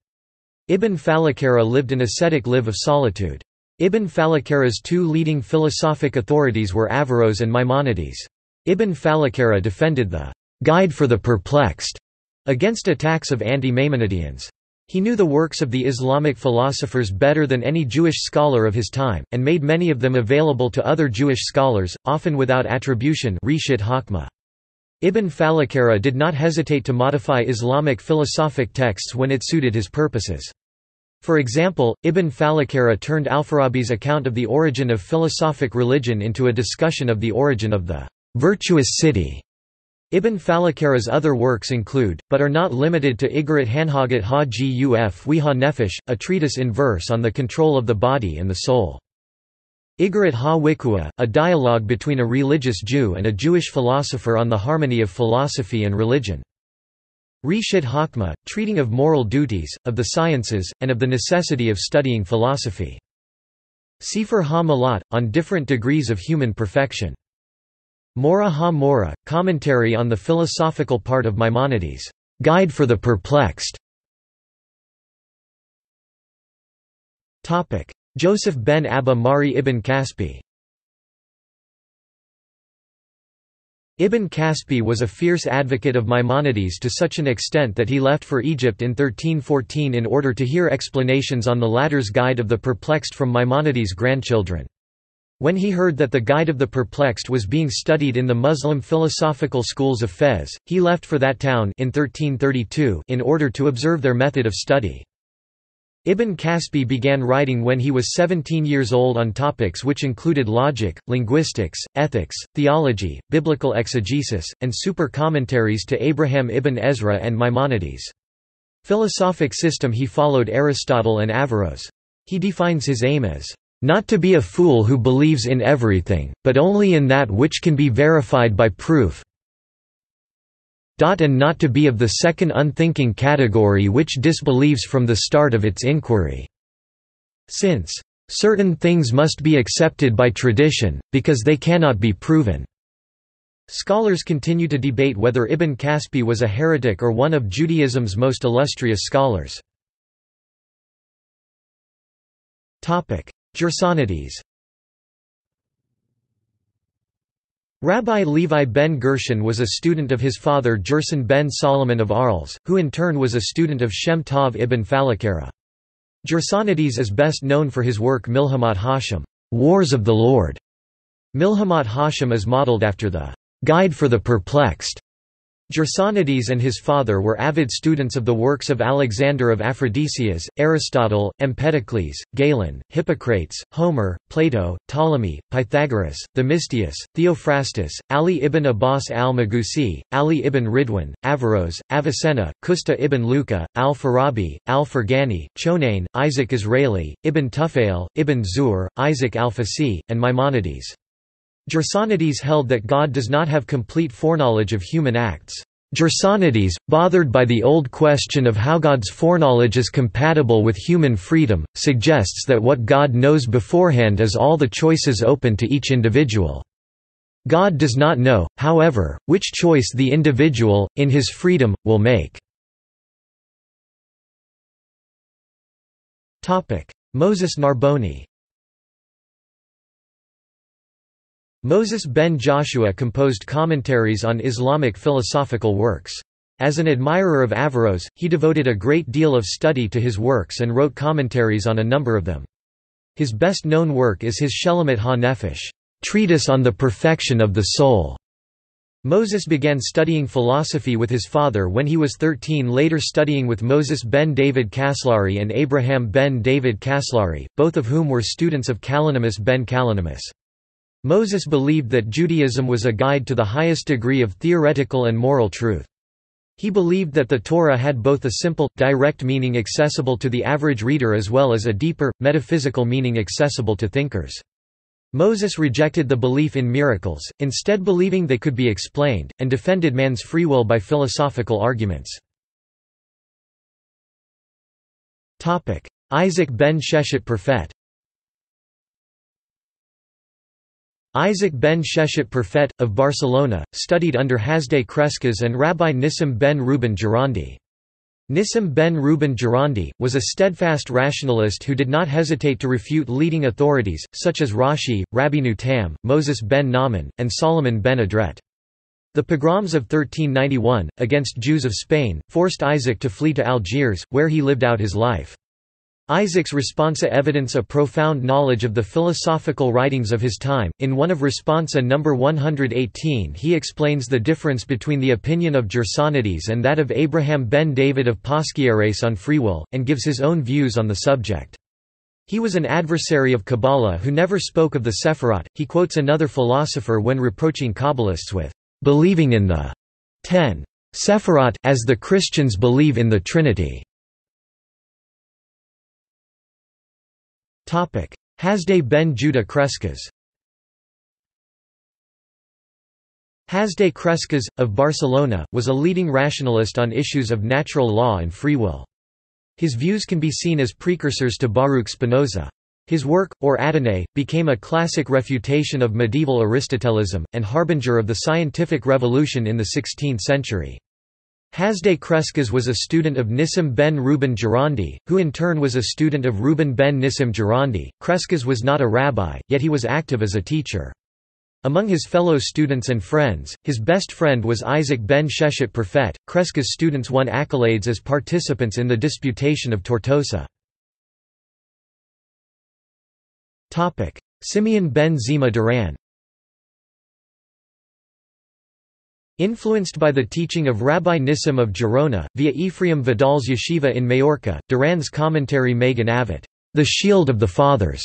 Ibn Falakara lived an ascetic life of solitude. Ibn Falakara's two leading philosophic authorities were Averroes and Maimonides. Ibn Falakara defended the Guide for the Perplexed against attacks of anti-Maimonideans. He knew the works of the Islamic philosophers better than any Jewish scholar of his time, and made many of them available to other Jewish scholars, often without attribution. Ibn Falakara did not hesitate to modify Islamic philosophic texts when it suited his purposes. For example, Ibn Falakara turned Al-Farabi's account of the origin of philosophic religion into a discussion of the origin of the virtuous city. Ibn Falakara's other works include, but are not limited to, Igrat Hanhagat ha-Guf Weha Nefesh, a treatise in verse on the control of the body and the soul. Igrat ha-Wikua, a dialogue between a religious Jew and a Jewish philosopher on the harmony of philosophy and religion. Rishit Hakma, treating of moral duties, of the sciences, and of the necessity of studying philosophy. Sefer ha-Malat, on different degrees of human perfection. Mora ha-Mora, commentary on the philosophical part of Maimonides' Guide for the Perplexed. Joseph ben Abba Mari ibn Kaspi. Ibn Kaspi was a fierce advocate of Maimonides to such an extent that he left for Egypt in 1314 in order to hear explanations on the latter's Guide of the Perplexed from Maimonides' grandchildren. When he heard that the Guide of the Perplexed was being studied in the Muslim philosophical schools of Fez, he left for that town in 1332 in order to observe their method of study. Ibn Kasbi began writing when he was 17 years old on topics which included logic, linguistics, ethics, theology, biblical exegesis, and super commentaries to Abraham ibn Ezra and Maimonides. Philosophic system he followed Aristotle and Averroes. He defines his aim as not to be a fool who believes in everything, but only in that which can be verified by proof, and not to be of the second unthinking category which disbelieves from the start of its inquiry. Since certain things must be accepted by tradition, because they cannot be proven. Scholars continue to debate whether Ibn Kasbi was a heretic or one of Judaism's most illustrious scholars. Gersonides. Rabbi Levi ben Gershon was a student of his father Gerson ben Solomon of Arles, who in turn was a student of Shemtob ibn Falakara. Gersonides is best known for his work Milhamat Hashem, Wars of the Lord. Milhamat Hashem is modeled after the Guide for the Perplexed. Gersonides and his father were avid students of the works of Alexander of Aphrodisias, Aristotle, Empedocles, Galen, Hippocrates, Homer, Plato, Ptolemy, Pythagoras, Themistius, Theophrastus, Ali ibn Abbas al-Magusi, Ali ibn Ridwan, Averroes, Avicenna, Kusta ibn Luka, al-Farabi, al-Ferghani, Chonain, Isaac Israeli, Ibn Tufail, Ibn Zur, Isaac al-Fasi, and Maimonides. Gersonides held that God does not have complete foreknowledge of human acts. Gersonides, bothered by the old question of how God's foreknowledge is compatible with human freedom, suggests that what God knows beforehand is all the choices open to each individual. God does not know, however, which choice the individual, in his freedom, will make. Moses Narboni. Moses ben Joshua composed commentaries on Islamic philosophical works. As an admirer of Averroes, he devoted a great deal of study to his works and wrote commentaries on a number of them. His best-known work is his Shelamet ha-Nefesh, Treatise on the Perfection of the Soul. Moses began studying philosophy with his father when he was 13, later studying with Moses ben David Kaslari and Abraham ben David Kaslari, both of whom were students of Kalanimus ben Kalanimus. Moses believed that Judaism was a guide to the highest degree of theoretical and moral truth. He believed that the Torah had both a simple, direct meaning accessible to the average reader as well as a deeper, metaphysical meaning accessible to thinkers. Moses rejected the belief in miracles, instead believing they could be explained, and defended man's free will by philosophical arguments. Isaac ben Sheshet Perfet. Isaac ben Sheshet Perfet, of Barcelona, studied under Hasdai Crescas and Rabbi Nissim ben Reuben Gerondi. Nissim ben Reuben Gerondi was a steadfast rationalist who did not hesitate to refute leading authorities, such as Rashi, Rabbeinu Tam, Moses ben Naaman, and Solomon ben Adret. The pogroms of 1391, against Jews of Spain, forced Isaac to flee to Algiers, where he lived out his life. Isaac's responsa evidence a profound knowledge of the philosophical writings of his time. In one of responsa number 118, he explains the difference between the opinion of Gersonides and that of Abraham ben David of Pasquiares on free will, and gives his own views on the subject. He was an adversary of Kabbalah who never spoke of the Sephirot. He quotes another philosopher when reproaching Kabbalists with believing in the 10 Sephirot as the Christians believe in the Trinity. Hasdai ben Judah Crescas. Hasdai Crescas, of Barcelona, was a leading rationalist on issues of natural law and free will. His views can be seen as precursors to Baruch Spinoza. His work, or Adonai, became a classic refutation of medieval Aristotelism, and harbinger of the scientific revolution in the 16th century. Hasdai Crescas was a student of Nissim ben Reuben Gerondi, who in turn was a student of Reuben ben Nissim Gerondi. Crescas was not a rabbi, yet he was active as a teacher. Among his fellow students and friends, his best friend was Isaac ben Sheshet Perfet. Crescas' students won accolades as participants in the Disputation of Tortosa. Simeon ben Zima Duran. Influenced by the teaching of Rabbi Nissim of Gerona, via Ephraim Vidal's yeshiva in Majorca, Duran's commentary Magen Avot, The Shield of the Fathers,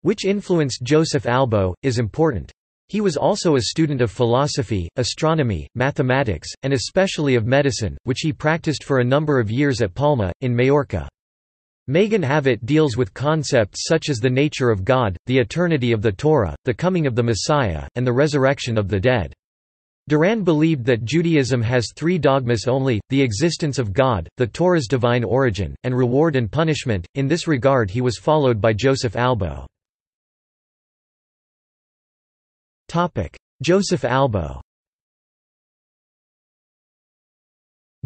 which influenced Joseph Albo, is important. He was also a student of philosophy, astronomy, mathematics, and especially of medicine, which he practiced for a number of years at Palma, in Majorca. Magen Avot deals with concepts such as the nature of God, the eternity of the Torah, the coming of the Messiah, and the resurrection of the dead. Duran believed that Judaism has three dogmas only, the existence of God, the Torah's divine origin, and reward and punishment. In this regard he was followed by Joseph Albo. Joseph Albo.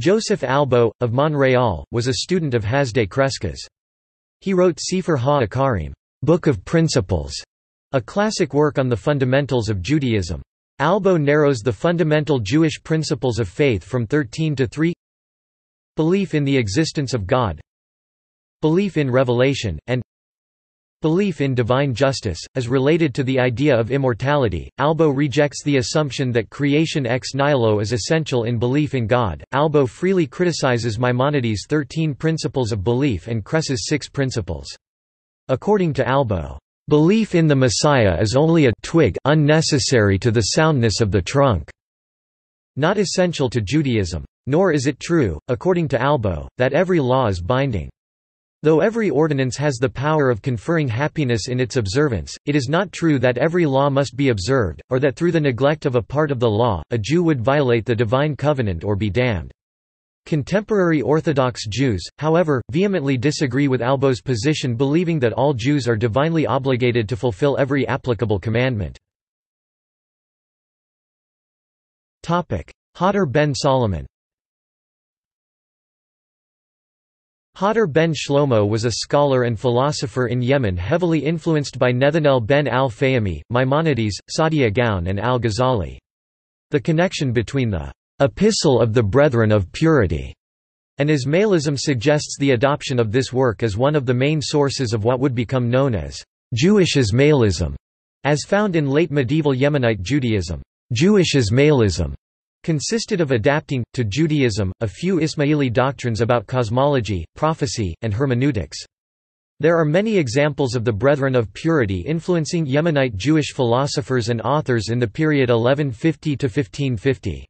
Joseph Albo, of Montreal, was a student of Hasdai Crescas. He wrote Sefer HaAkarim, Book of Principles, a classic work on the fundamentals of Judaism. Albo narrows the fundamental Jewish principles of faith from 13 to 3: belief in the existence of God, belief in revelation, and belief in divine justice, as related to the idea of immortality. Albo rejects the assumption that creation ex nihilo is essential in belief in God. Albo freely criticizes Maimonides' 13 principles of belief and Crescas' 6 principles. According to Albo, belief in the Messiah is only a twig unnecessary to the soundness of the trunk, not essential to Judaism. Nor is it true, according to Albo, that every law is binding. Though every ordinance has the power of conferring happiness in its observance, it is not true that every law must be observed, or that through the neglect of a part of the law, a Jew would violate the divine covenant or be damned. Contemporary Orthodox Jews, however, vehemently disagree with Albo's position, believing that all Jews are divinely obligated to fulfill every applicable commandment. Hodor ben Solomon. Hodor ben Shlomo was a scholar and philosopher in Yemen, heavily influenced by Netanel ben al-Fayyumi, Maimonides, Saadia Gaon and al-Ghazali. The connection between the Epistle of the Brethren of Purity and Ismailism suggests the adoption of this work as one of the main sources of what would become known as Jewish Ismailism, as found in late medieval Yemenite Judaism. Jewish Ismailism consisted of adapting, to Judaism, a few Ismaili doctrines about cosmology, prophecy, and hermeneutics. There are many examples of the Brethren of Purity influencing Yemenite Jewish philosophers and authors in the period 1150 to 1550.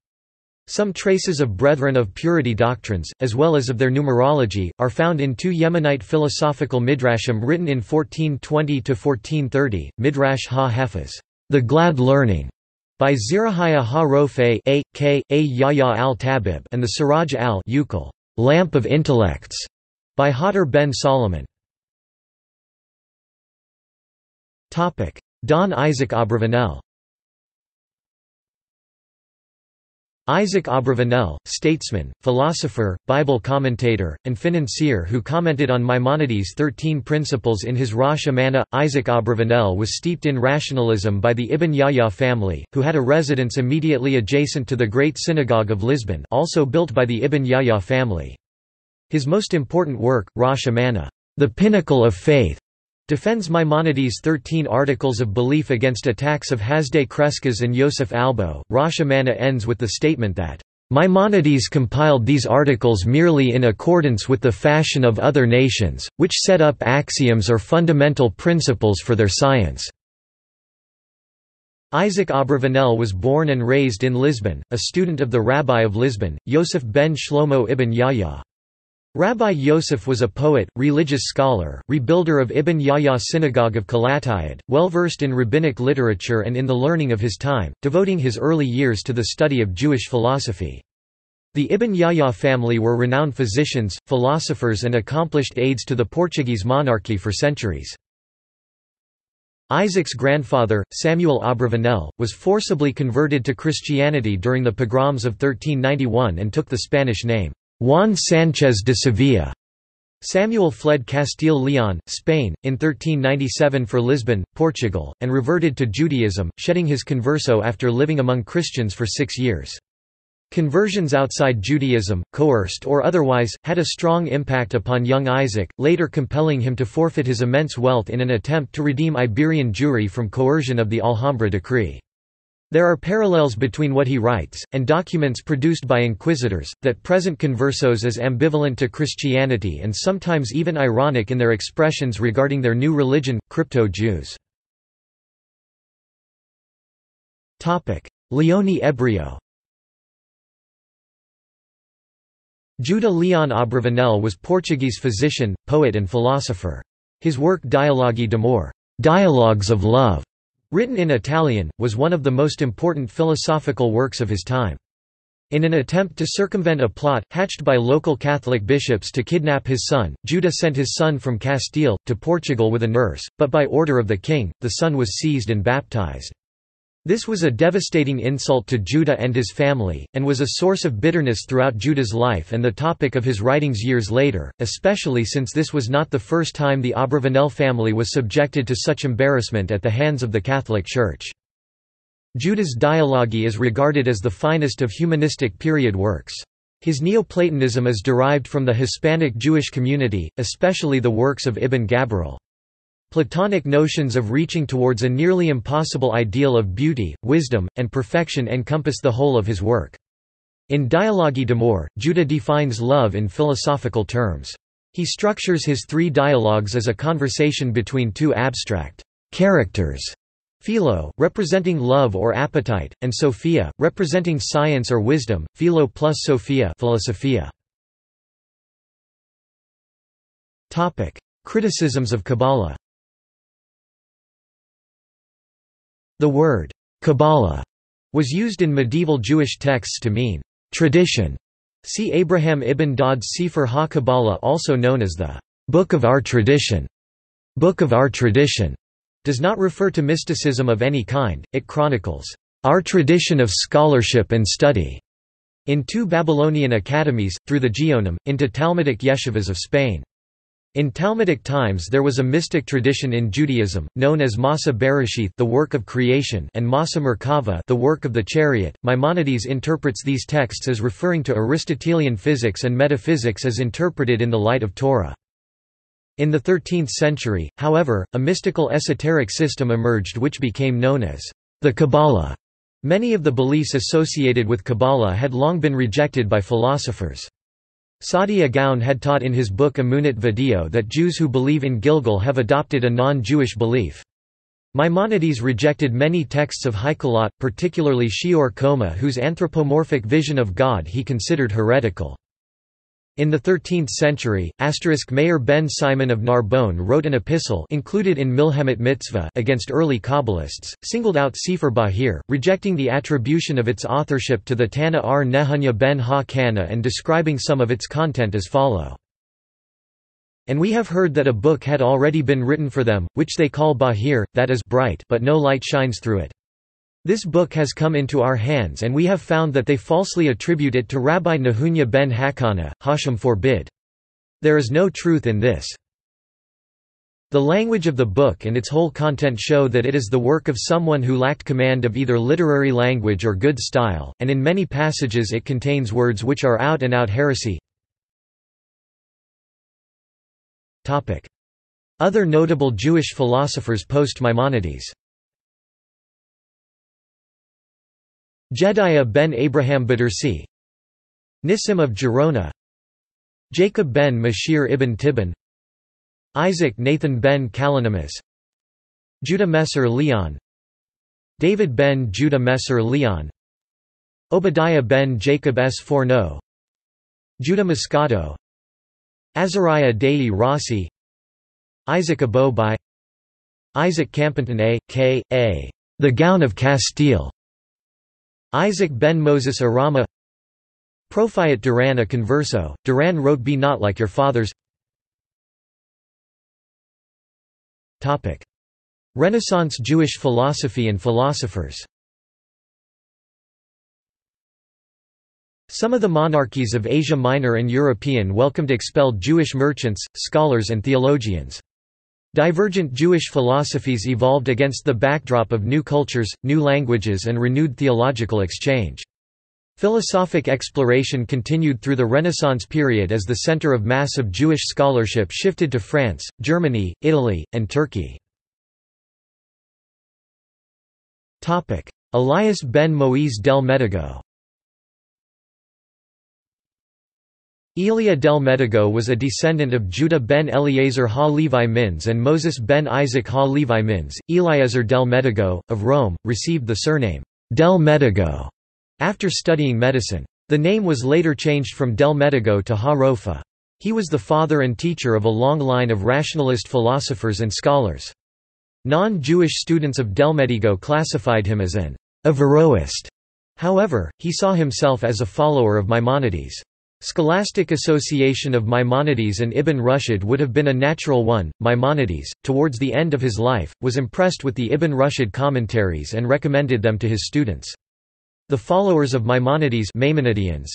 Some traces of Brethren of Purity doctrines, as well as of their numerology, are found in two Yemenite philosophical midrashim written in 1420–1430, Midrash ha-Hafiz, The Glad Learning, by Zirahaya ha-Rofei a.k.a. Yahya al-Tabib, and the Siraj al-Ukal, Lamp of Intellects, by Hodor ben Solomon. Don Isaac Abravanel. Isaac Abravanel, statesman, philosopher, Bible commentator, and financier who commented on Maimonides' 13 principles in his Rosh Hashanah. Isaac Abravanel was steeped in rationalism by the Ibn Yahya family, who had a residence immediately adjacent to the Great Synagogue of Lisbon, also built by the Ibn Yahya family. His most important work, Rosh Hashanah, The Pinnacle of Faith, defends Maimonides' 13 articles of belief against attacks of Hasdai Crescas and Yosef Albo. Rosh Hashanah ends with the statement that Maimonides compiled these articles merely in accordance with the fashion of other nations, which set up axioms or fundamental principles for their science. Isaac Abravanel was born and raised in Lisbon, a student of the Rabbi of Lisbon, Yosef ben Shlomo ibn Yahya. Rabbi Yosef was a poet, religious scholar, rebuilder of Ibn Yahya Synagogue of Calatayud, well-versed in rabbinic literature and in the learning of his time, devoting his early years to the study of Jewish philosophy. The Ibn Yahya family were renowned physicians, philosophers and accomplished aides to the Portuguese monarchy for centuries. Isaac's grandfather, Samuel Abravanel, was forcibly converted to Christianity during the pogroms of 1391 and took the Spanish name Juan Sanchez de Sevilla. Samuel fled Castile-Leon, Spain, in 1397 for Lisbon, Portugal, and reverted to Judaism, shedding his converso after living among Christians for 6 years. Conversions outside Judaism, coerced or otherwise, had a strong impact upon young Isaac, later compelling him to forfeit his immense wealth in an attempt to redeem Iberian Jewry from coercion of the Alhambra decree. There are parallels between what he writes, and documents produced by inquisitors, that present conversos as ambivalent to Christianity and sometimes even ironic in their expressions regarding their new religion, crypto-Jews. Leone Ebrio. Judah Leon Abravanel was Portuguese physician, poet and philosopher. His work Dialogi d'Amor, Dialogues of Love, written in Italian, was one of the most important philosophical works of his time. In an attempt to circumvent a plot, hatched by local Catholic bishops to kidnap his son, Judah sent his son from Castile, to Portugal with a nurse, but by order of the king, the son was seized and baptized. This was a devastating insult to Judah and his family, and was a source of bitterness throughout Judah's life and the topic of his writings years later, especially since this was not the first time the Abravanel family was subjected to such embarrassment at the hands of the Catholic Church. Judah's Dialogi is regarded as the finest of humanistic period works. His Neoplatonism is derived from the Hispanic Jewish community, especially the works of Ibn Gabirol. Platonic notions of reaching towards a nearly impossible ideal of beauty, wisdom, and perfection encompass the whole of his work. In Dialogi d'Amor, Judah defines love in philosophical terms. He structures his three dialogues as a conversation between two abstract characters, Philo, representing love or appetite, and Sophia, representing science or wisdom, Philo plus Sophia philosophia. Criticisms of Kabbalah. The word, Kabbalah, was used in medieval Jewish texts to mean, tradition. See Abraham ibn Daud Sefer ha-Kabbalah, also known as the Book of Our Tradition. Book of Our Tradition does not refer to mysticism of any kind, it chronicles, our tradition of scholarship and study, in two Babylonian academies, through the Geonim, into Talmudic yeshivas of Spain. In Talmudic times there was a mystic tradition in Judaism, known as Masa Bereshith, the work of creation, and Masa Merkava, the work of the chariot. Maimonides interprets these texts as referring to Aristotelian physics and metaphysics as interpreted in the light of Torah. In the 13th century, however, a mystical esoteric system emerged which became known as the Kabbalah. Many of the beliefs associated with Kabbalah had long been rejected by philosophers. Saadia Gaon had taught in his book Amunat Video that Jews who believe in Gilgal have adopted a non-Jewish belief. Maimonides rejected many texts of Haikilot, particularly Shior Koma, whose anthropomorphic vision of God he considered heretical. In the 13th century, Meir ben Simon of Narbonne wrote an epistle included in Milhemet Mitzvah against early Kabbalists, singled out Sefer Bahir, rejecting the attribution of its authorship to the Tana R. Nehunya ben Ha-Kana and describing some of its content as follow. And we have heard that a book had already been written for them, which they call Bahir, that is, bright, but no light shines through it. This book has come into our hands and we have found that they falsely attribute it to Rabbi Nehunya ben Hakana, Hashem forbid. There is no truth in this. The language of the book and its whole content show that it is the work of someone who lacked command of either literary language or good style, and in many passages it contains words which are out and out heresy. Other notable Jewish philosophers post-Maimonides. Jediah ben Abraham Badersi, Nissim of Gerona, Jacob ben Mashir ibn Tibbon, Isaac Nathan ben Kalanimus, Judah Messer Leon, David ben Judah Messer Leon, Obadiah ben Jacob S. Forneau, Judah Moscato, Azariah Dei Rossi, Isaac Abobai, Isaac Campenton a.k.a. the Gaon of Castile, Isaac ben Moses Arama, Profiat Duran a converso, Duran wrote Be Not Like Your Fathers. Renaissance Jewish philosophy and philosophers. Some of the monarchies of Asia Minor and European welcomed expelled Jewish merchants, scholars and theologians. Divergent Jewish philosophies evolved against the backdrop of new cultures, new languages and renewed theological exchange. Philosophic exploration continued through the Renaissance period as the center of mass of Jewish scholarship shifted to France, Germany, Italy, and Turkey. Elias ben Moïse del Medigo. Elia del Medigo was a descendant of Judah ben Eliezer ha-Levi Mins and Moses ben Isaac ha-Levi Mins. Eliezer del Medigo, of Rome, received the surname del Medigo after studying medicine. The name was later changed from del Medigo to Ha-Rofa. He was the father and teacher of a long line of rationalist philosophers and scholars. Non-Jewish students of del Medigo classified him as an Averroist. However, he saw himself as a follower of Maimonides. Scholastic association of Maimonides and Ibn Rushd would have been a natural one. Maimonides, towards the end of his life, was impressed with the Ibn Rushd commentaries and recommended them to his students. The followers of Maimonides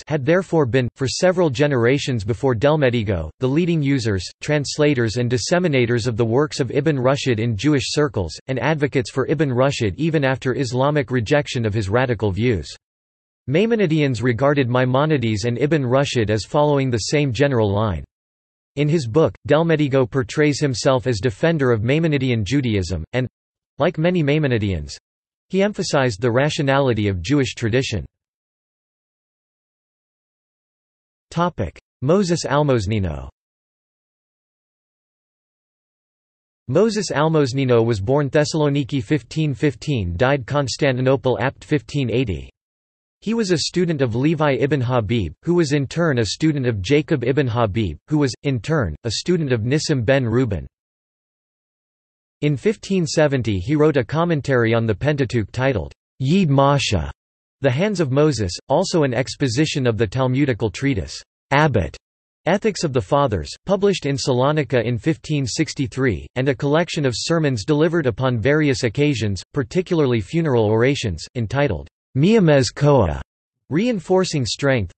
had therefore been, for several generations before del Medigo, the leading users, translators and disseminators of the works of Ibn Rushd in Jewish circles, and advocates for Ibn Rushd even after Islamic rejection of his radical views. Maimonideans regarded Maimonides and Ibn Rushd as following the same general line. In his book, del Medigo portrays himself as defender of Maimonidean Judaism, and, like many Maimonideans, he emphasized the rationality of Jewish tradition. Moses Almosnino. Moses Almosnino was born Thessaloniki 1515, died Constantinople apt 1580. He was a student of Levi ibn Habib, who was in turn a student of Jacob ibn Habib, who was, in turn, a student of Nissim ben Reuben. In 1570 he wrote a commentary on the Pentateuch titled, Yid Masha, The Hands of Moses, also an exposition of the Talmudical treatise, Abbot, Ethics of the Fathers, published in Salonika in 1563, and a collection of sermons delivered upon various occasions, particularly funeral orations, entitled, Miyamez Koa, reinforcing strength.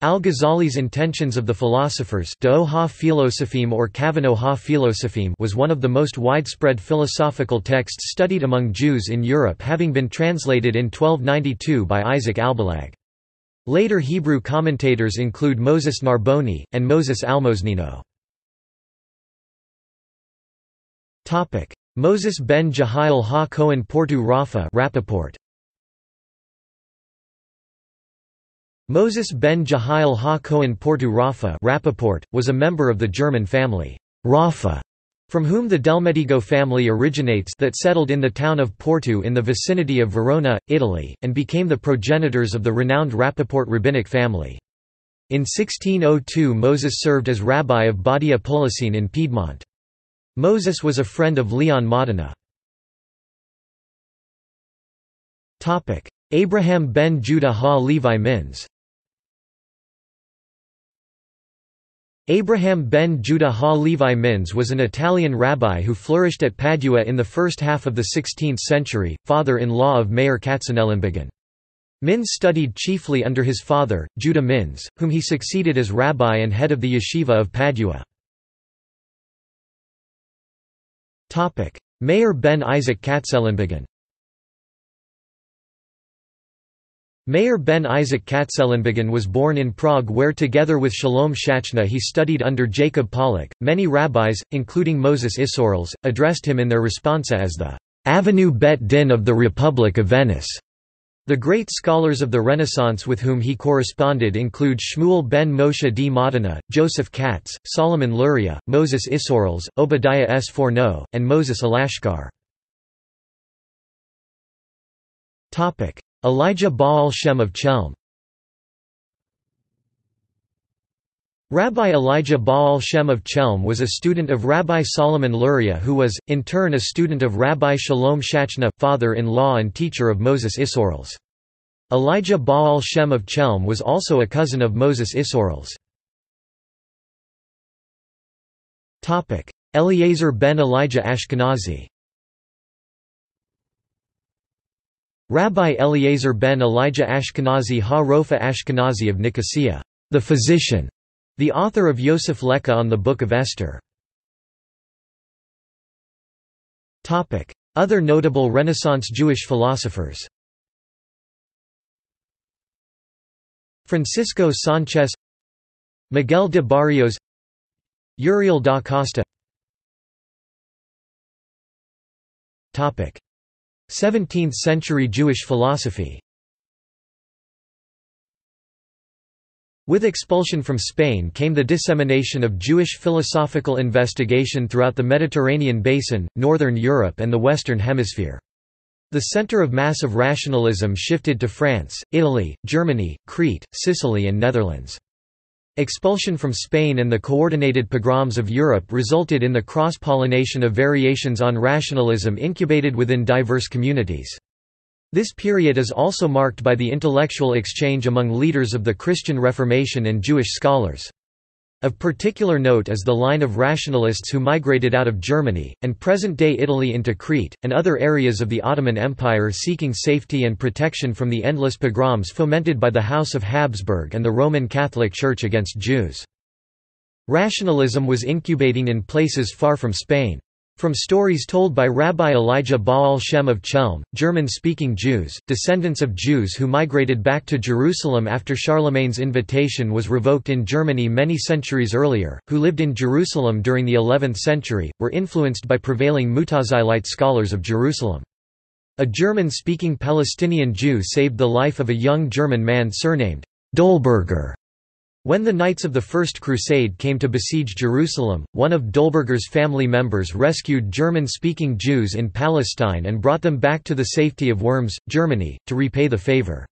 Al-Ghazali's Intentions of the Philosophers or Kavano ha-Philosophim was one of the most widespread philosophical texts studied among Jews in Europe, having been translated in 1292 by Isaac Albalag. Later Hebrew commentators include Moses Narboni, and Moses Almosnino. Moses ben Jehiel ha-Kohen Portu Rafa Rappaport. Moses ben Jehiel ha-Kohen Portu Rafa Rappaport was a member of the German family Rafa, from whom the del Medigo family originates, that settled in the town of Porto in the vicinity of Verona, Italy, and became the progenitors of the renowned Rappaport rabbinic family. In 1602 Moses served as rabbi of Badia Polesine in Piedmont. Moses was a friend of Leon Modena. Abraham ben Judah ha-Levi Mins. Abraham ben Judah ha-Levi Mins was an Italian rabbi who flourished at Padua in the first half of the 16th century, father-in-law of Meir Katzenelnbogen. Mins studied chiefly under his father, Judah Mins, whom he succeeded as rabbi and head of the yeshiva of Padua. Meir ben Isaac Katzenelnbogen. Meir ben Isaac Katzenelnbogen was born in Prague, where together with Shalom Shachna he studied under Jacob Pollack. Many rabbis, including Moses Isserles, addressed him in their responsa as the Avenue Bet Din of the Republic of Venice. The great scholars of the Renaissance with whom he corresponded include Shmuel ben Moshe di Modena, Joseph Katz, Solomon Luria, Moses Isserles, Obadiah S. Fourneau, and Moses Alashkar. Elijah Baal Shem of Chelm. Rabbi Elijah Baal Shem of Chelm was a student of Rabbi Solomon Luria, who was, in turn, a student of Rabbi Shalom Shachna, father-in-law and teacher of Moses Isserles. Elijah Baal Shem of Chelm was also a cousin of Moses Isserles. Eliezer ben Elijah Ashkenazi. Rabbi Eliezer ben Elijah Ashkenazi ha-Rofa Ashkenazi of Nicosia, the physician, the author of Yosef Lekka on the Book of Esther. Other notable Renaissance Jewish philosophers. Francisco Sanchez, Miguel de Barrios, Uriel da Costa. 17th century Jewish philosophy. With expulsion from Spain came the dissemination of Jewish philosophical investigation throughout the Mediterranean basin, northern Europe and the Western Hemisphere. The center of mass of rationalism shifted to France, Italy, Germany, Crete, Sicily and Netherlands. Expulsion from Spain and the coordinated pogroms of Europe resulted in the cross-pollination of variations on rationalism incubated within diverse communities. This period is also marked by the intellectual exchange among leaders of the Christian Reformation and Jewish scholars. Of particular note is the line of rationalists who migrated out of Germany, and present-day Italy into Crete, and other areas of the Ottoman Empire seeking safety and protection from the endless pogroms fomented by the House of Habsburg and the Roman Catholic Church against Jews. Rationalism was incubating in places far from Spain. From stories told by Rabbi Elijah Baal Shem of Chelm, German-speaking Jews, descendants of Jews who migrated back to Jerusalem after Charlemagne's invitation was revoked in Germany many centuries earlier, who lived in Jerusalem during the 11th century, were influenced by prevailing Mutazilite scholars of Jerusalem. A German-speaking Palestinian Jew saved the life of a young German man surnamed Dolberger. When the Knights of the First Crusade came to besiege Jerusalem, one of Dolberger's family members rescued German-speaking Jews in Palestine and brought them back to the safety of Worms, Germany, to repay the favor.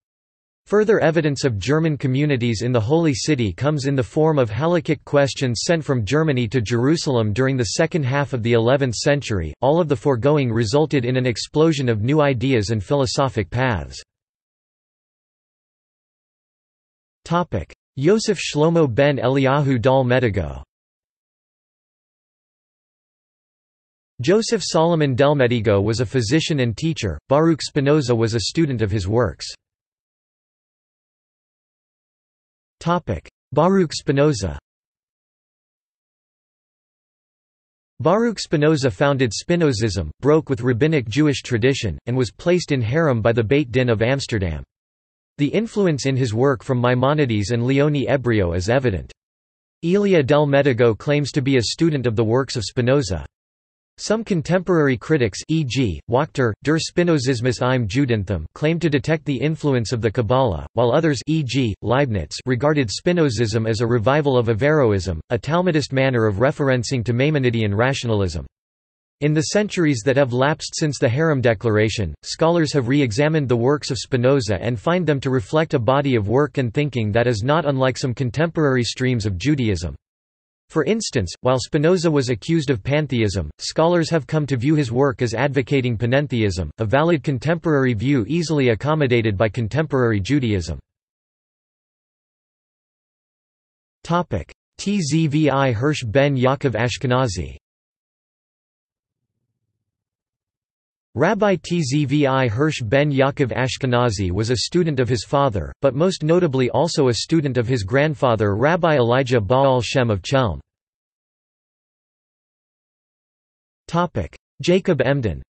Further evidence of German communities in the Holy City comes in the form of halakhic questions sent from Germany to Jerusalem during the second half of the 11th century. All of the foregoing resulted in an explosion of new ideas and philosophic paths. Yosef Shlomo ben Eliyahu Dal-Medigo. Joseph Solomon Dal-Medigo was a physician and teacher. Baruch Spinoza was a student of his works. Baruch Spinoza. Baruch Spinoza founded Spinozism, broke with rabbinic Jewish tradition, and was placed in harem by the Beit Din of Amsterdam. The influence in his work from Maimonides and Leone Ebrio is evident. Elia Dal-Medigo claims to be a student of the works of Spinoza. Some contemporary critics, e.g., Wachter, Der Spinozismus im Judentum, claim to detect the influence of the Kabbalah, while others, e.g., Leibniz, regarded Spinozism as a revival of Averroism, a Talmudist manner of referencing to Maimonidean rationalism. In the centuries that have lapsed since the Haram Declaration, scholars have re-examined the works of Spinoza and find them to reflect a body of work and thinking that is not unlike some contemporary streams of Judaism. For instance, while Spinoza was accused of pantheism, scholars have come to view his work as advocating panentheism, a valid contemporary view easily accommodated by contemporary Judaism. Tzvi Hirsch ben Yaakov Ashkenazi. Rabbi Tzvi Hirsch ben Yaakov Ashkenazi was a student of his father, but most notably also a student of his grandfather Rabbi Elijah Baal Shem of Chelm. Jacob Emden.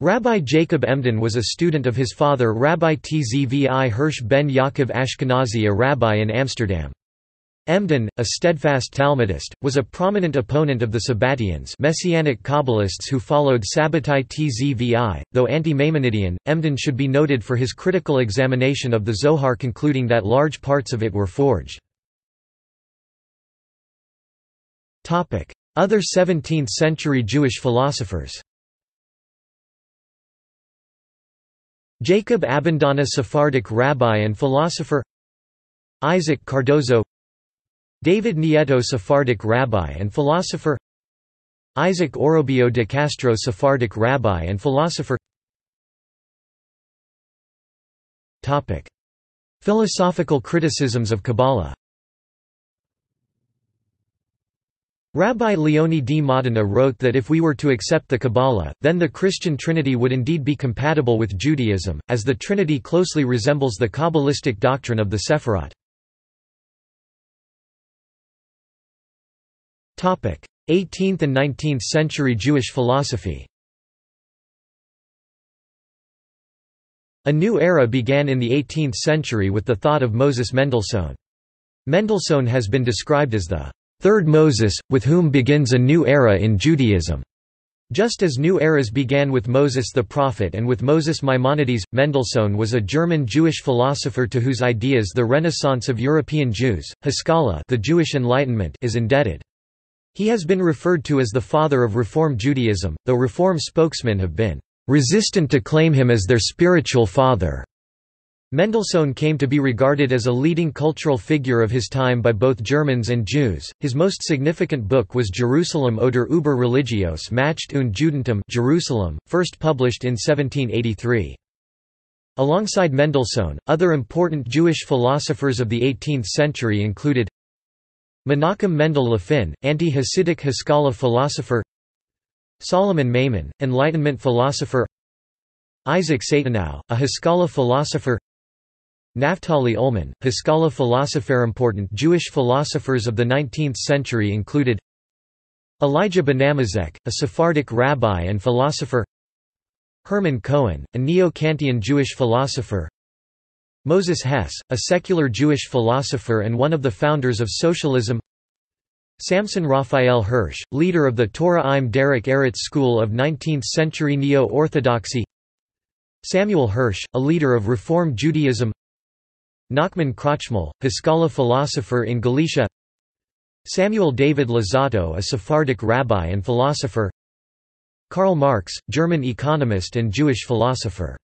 Rabbi Jacob Emden was a student of his father Rabbi Tzvi Hirsch ben Yaakov Ashkenazi, a rabbi in Amsterdam. Emden, a steadfast Talmudist, was a prominent opponent of the Sabbatians, Messianic Kabbalists who followed Sabbatai Tzvi. Though anti-Maimonidean, Emden should be noted for his critical examination of the Zohar, concluding that large parts of it were forged. Other 17th-century Jewish philosophers. Jacob Abindana, Sephardic rabbi and philosopher. Isaac Cardozo. David Nieto, Sephardic rabbi and philosopher. Isaac Orobio de Castro, Sephardic rabbi and philosopher. Topic: Philosophical criticisms of Kabbalah. Rabbi Leone D. Modena wrote that if we were to accept the Kabbalah, then the Christian Trinity would indeed be compatible with Judaism, as the Trinity closely resembles the Kabbalistic doctrine of the Sephirot. 18th and 19th century Jewish philosophy. A new era began in the 18th century with the thought of Moses Mendelssohn. Mendelssohn has been described as the third Moses, with whom begins a new era in Judaism. Just as new eras began with Moses the prophet and with Moses Maimonides, Mendelssohn was a German Jewish philosopher to whose ideas the Renaissance of European Jews, Haskalah, the Jewish Enlightenment, is indebted. He has been referred to as the father of Reform Judaism, though Reform spokesmen have been resistant to claim him as their spiritual father. Mendelssohn came to be regarded as a leading cultural figure of his time by both Germans and Jews. His most significant book was Jerusalem oder über Religios Macht und Judentum, Jerusalem, first published in 1783. Alongside Mendelssohn, other important Jewish philosophers of the 18th century included Menachem Mendel Levin, anti-Hasidic Haskalah philosopher; Solomon Maimon, Enlightenment philosopher; Isaac Seitanau, a Haskalah philosopher; Naphtali Ullman, Haskalah philosopher. Important Jewish philosophers of the 19th century included Elijah ben Amazek, a Sephardic rabbi and philosopher; Hermann Cohen, a Neo-Kantian Jewish philosopher; Moses Hess, a secular Jewish philosopher and one of the founders of socialism; Samson Raphael Hirsch, leader of the Torah im Derech Eretz school of 19th-century Neo-Orthodoxy; Samuel Hirsch, a leader of Reform Judaism; Nachman Krochmal, Haskalah philosopher in Galicia; Samuel David Lazzato, a Sephardic rabbi and philosopher; Karl Marx, German economist and Jewish philosopher.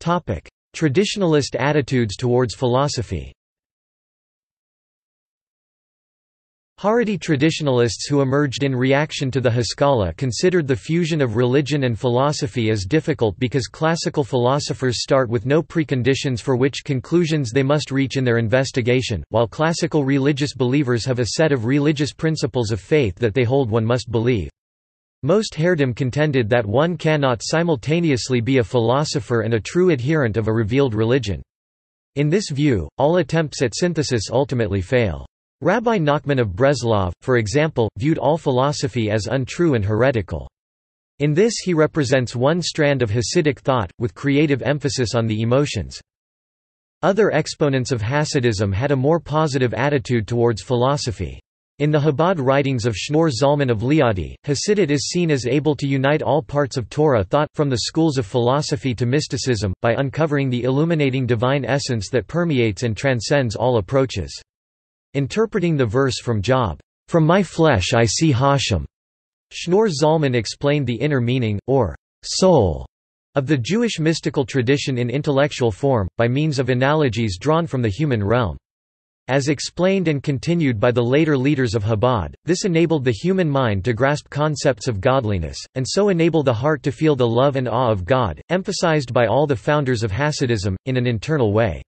Topic: Traditionalist attitudes towards philosophy. Haredi traditionalists who emerged in reaction to the Haskalah considered the fusion of religion and philosophy as difficult because classical philosophers start with no preconditions for which conclusions they must reach in their investigation, while classical religious believers have a set of religious principles of faith that they hold one must believe. Most Haredim contended that one cannot simultaneously be a philosopher and a true adherent of a revealed religion. In this view, all attempts at synthesis ultimately fail. Rabbi Nachman of Breslov, for example, viewed all philosophy as untrue and heretical. In this he represents one strand of Hasidic thought, with creative emphasis on the emotions. Other exponents of Hasidism had a more positive attitude towards philosophy. In the Chabad writings of Shneur Zalman of Liadi, Hasidut is seen as able to unite all parts of Torah thought, from the schools of philosophy to mysticism, by uncovering the illuminating divine essence that permeates and transcends all approaches. Interpreting the verse from Job, "From my flesh I see Hashem," Shneur Zalman explained the inner meaning, or soul, of the Jewish mystical tradition in intellectual form, by means of analogies drawn from the human realm. As explained and continued by the later leaders of Chabad, this enabled the human mind to grasp concepts of godliness, and so enable the heart to feel the love and awe of God, emphasized by all the founders of Hasidism, in an internal way.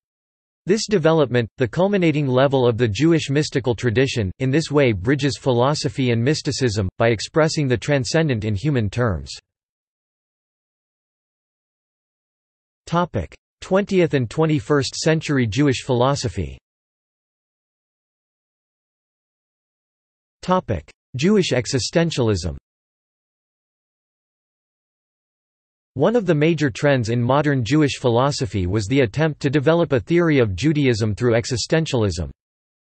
This development, the culminating level of the Jewish mystical tradition, in this way bridges philosophy and mysticism, by expressing the transcendent in human terms. 20th and 21st century Jewish philosophy. Jewish existentialism. One of the major trends in modern Jewish philosophy was the attempt to develop a theory of Judaism through existentialism.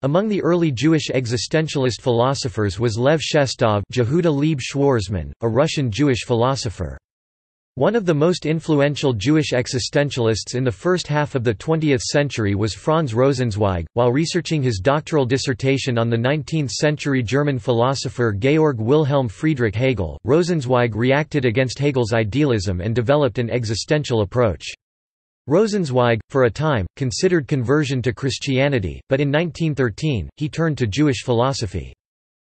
Among the early Jewish existentialist philosophers was Lev Shestov, Yehuda Leib Schwarzman, a Russian Jewish philosopher. One of the most influential Jewish existentialists in the first half of the 20th century was Franz Rosenzweig. While researching his doctoral dissertation on the 19th-century German philosopher Georg Wilhelm Friedrich Hegel, Rosenzweig reacted against Hegel's idealism and developed an existential approach. Rosenzweig, for a time, considered conversion to Christianity, but in 1913, he turned to Jewish philosophy.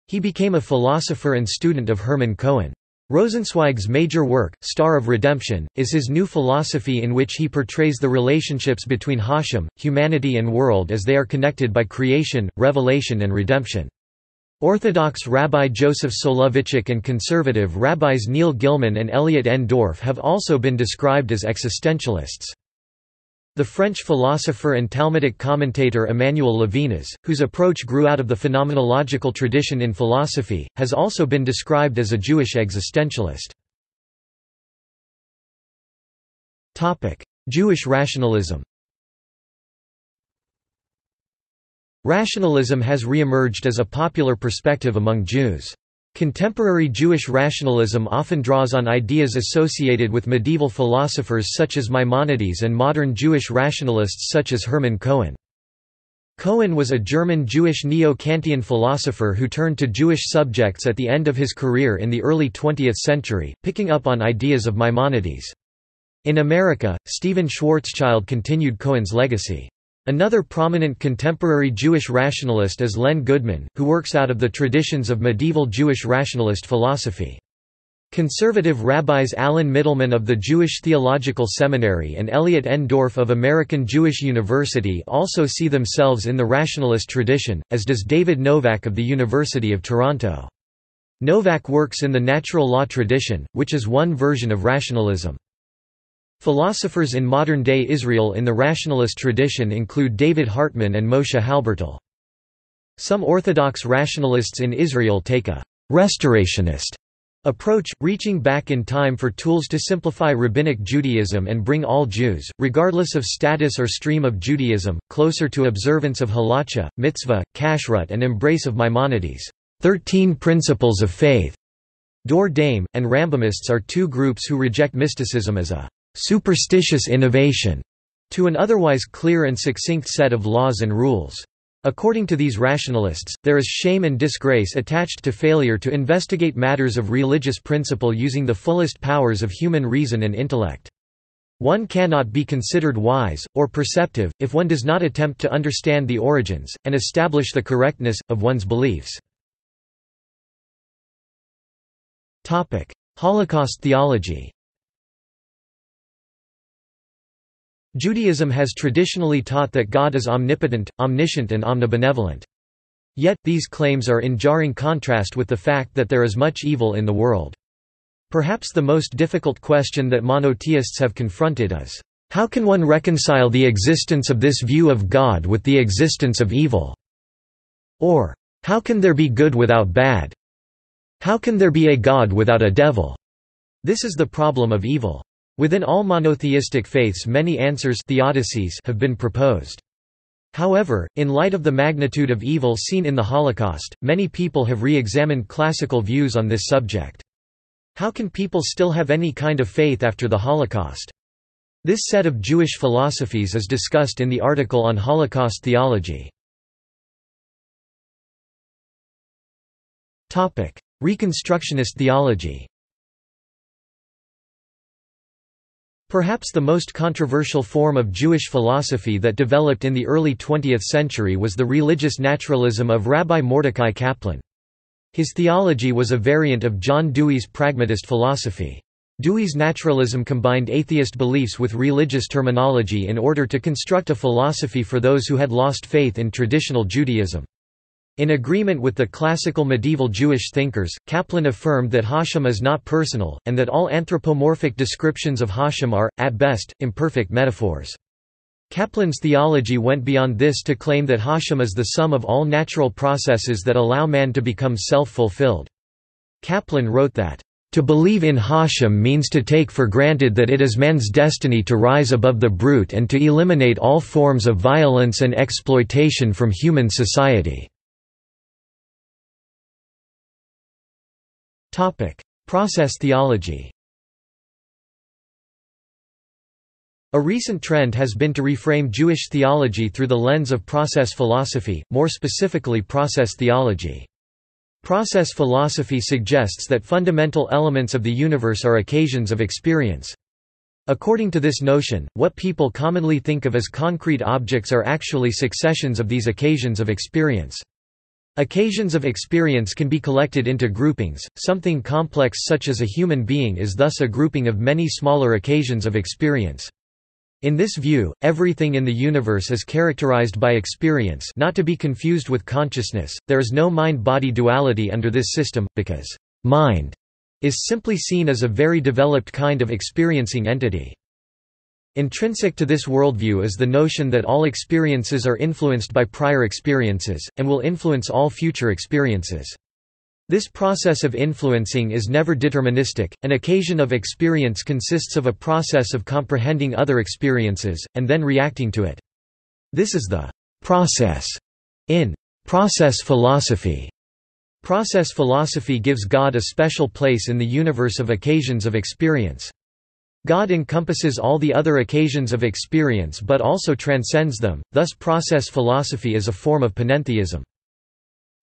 He became a philosopher and student of Hermann Cohen. Rosenzweig's major work, Star of Redemption, is his new philosophy in which he portrays the relationships between Hashem, humanity and world as they are connected by creation, revelation and redemption. Orthodox Rabbi Joseph Soloveitchik and conservative rabbis Neil Gilman and Elliot N. Dorff have also been described as existentialists. The French philosopher and Talmudic commentator Emmanuel Levinas, whose approach grew out of the phenomenological tradition in philosophy, has also been described as a Jewish existentialist. Jewish rationalism. Rationalism has re-emerged as a popular perspective among Jews. Contemporary Jewish rationalism often draws on ideas associated with medieval philosophers such as Maimonides and modern Jewish rationalists such as Hermann Cohen. Cohen was a German Jewish neo-Kantian philosopher who turned to Jewish subjects at the end of his career in the early 20th century, picking up on ideas of Maimonides. In America, Stephen Schwarzschild continued Cohen's legacy. Another prominent contemporary Jewish rationalist is Len Goodman, who works out of the traditions of medieval Jewish rationalist philosophy. Conservative rabbis Alan Middleman of the Jewish Theological Seminary and Elliot N. Dorff of American Jewish University also see themselves in the rationalist tradition, as does David Novak of the University of Toronto. Novak works in the natural law tradition, which is one version of rationalism. Philosophers in modern-day Israel in the rationalist tradition include David Hartman and Moshe Halbertal. Some Orthodox rationalists in Israel take a «restorationist» approach, reaching back in time for tools to simplify Rabbinic Judaism and bring all Jews, regardless of status or stream of Judaism, closer to observance of halacha, mitzvah, kashrut and embrace of Maimonides' 13 principles of faith. Dor Dame, and Rambamists are two groups who reject mysticism as a superstitious innovation to an otherwise clear and succinct set of laws and rules. According to these rationalists, there is shame and disgrace attached to failure to investigate matters of religious principle using the fullest powers of human reason and intellect. One cannot be considered wise, or perceptive, if one does not attempt to understand the origins, and establish the correctness, of one's beliefs. Holocaust theology. Judaism has traditionally taught that God is omnipotent, omniscient and omnibenevolent. Yet, these claims are in jarring contrast with the fact that there is much evil in the world. Perhaps the most difficult question that monotheists have confronted is, how can one reconcile the existence of this view of God with the existence of evil? Or, how can there be good without bad? How can there be a God without a devil? This is the problem of evil. Within all monotheistic faiths many answers theodicies have been proposed. However, in light of the magnitude of evil seen in the Holocaust, many people have re-examined classical views on this subject. How can people still have any kind of faith after the Holocaust? This set of Jewish philosophies is discussed in the article on Holocaust theology. Reconstructionist theology. Perhaps the most controversial form of Jewish philosophy that developed in the early 20th century was the religious naturalism of Rabbi Mordecai Kaplan. His theology was a variant of John Dewey's pragmatist philosophy. Dewey's naturalism combined atheist beliefs with religious terminology in order to construct a philosophy for those who had lost faith in traditional Judaism. In agreement with the classical medieval Jewish thinkers, Kaplan affirmed that Hashem is not personal, and that all anthropomorphic descriptions of Hashem are, at best, imperfect metaphors. Kaplan's theology went beyond this to claim that Hashem is the sum of all natural processes that allow man to become self-fulfilled. Kaplan wrote that, "To believe in Hashem means to take for granted that it is man's destiny to rise above the brute and to eliminate all forms of violence and exploitation from human society." Process theology. A recent trend has been to reframe Jewish theology through the lens of process philosophy, more specifically process theology. Process philosophy suggests that fundamental elements of the universe are occasions of experience. According to this notion, what people commonly think of as concrete objects are actually successions of these occasions of experience. Occasions of experience can be collected into groupings. Something complex such as a human being is thus a grouping of many smaller occasions of experience. In this view, everything in the universe is characterized by experience, not to be confused with consciousness. There is no mind-body duality under this system, because mind is simply seen as a very developed kind of experiencing entity. Intrinsic to this worldview is the notion that all experiences are influenced by prior experiences, and will influence all future experiences. This process of influencing is never deterministic. An occasion of experience consists of a process of comprehending other experiences, and then reacting to it. This is the process in process philosophy. Process philosophy gives God a special place in the universe of occasions of experience. God encompasses all the other occasions of experience but also transcends them, thus process philosophy is a form of panentheism.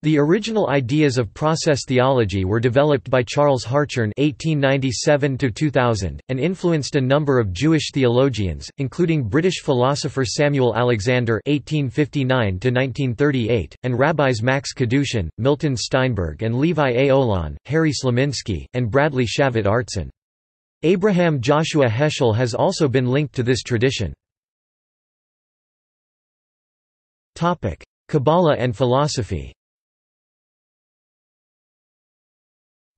The original ideas of process theology were developed by Charles Harchern (1897–2000) and influenced a number of Jewish theologians, including British philosopher Samuel Alexander (1859–1938) and rabbis Max Kadushin, Milton Steinberg, and Levi A. Olan, Harry Slominski, and Bradley Shavit Artson. Abraham Joshua Heschel has also been linked to this tradition. Topic: Kabbalah and philosophy.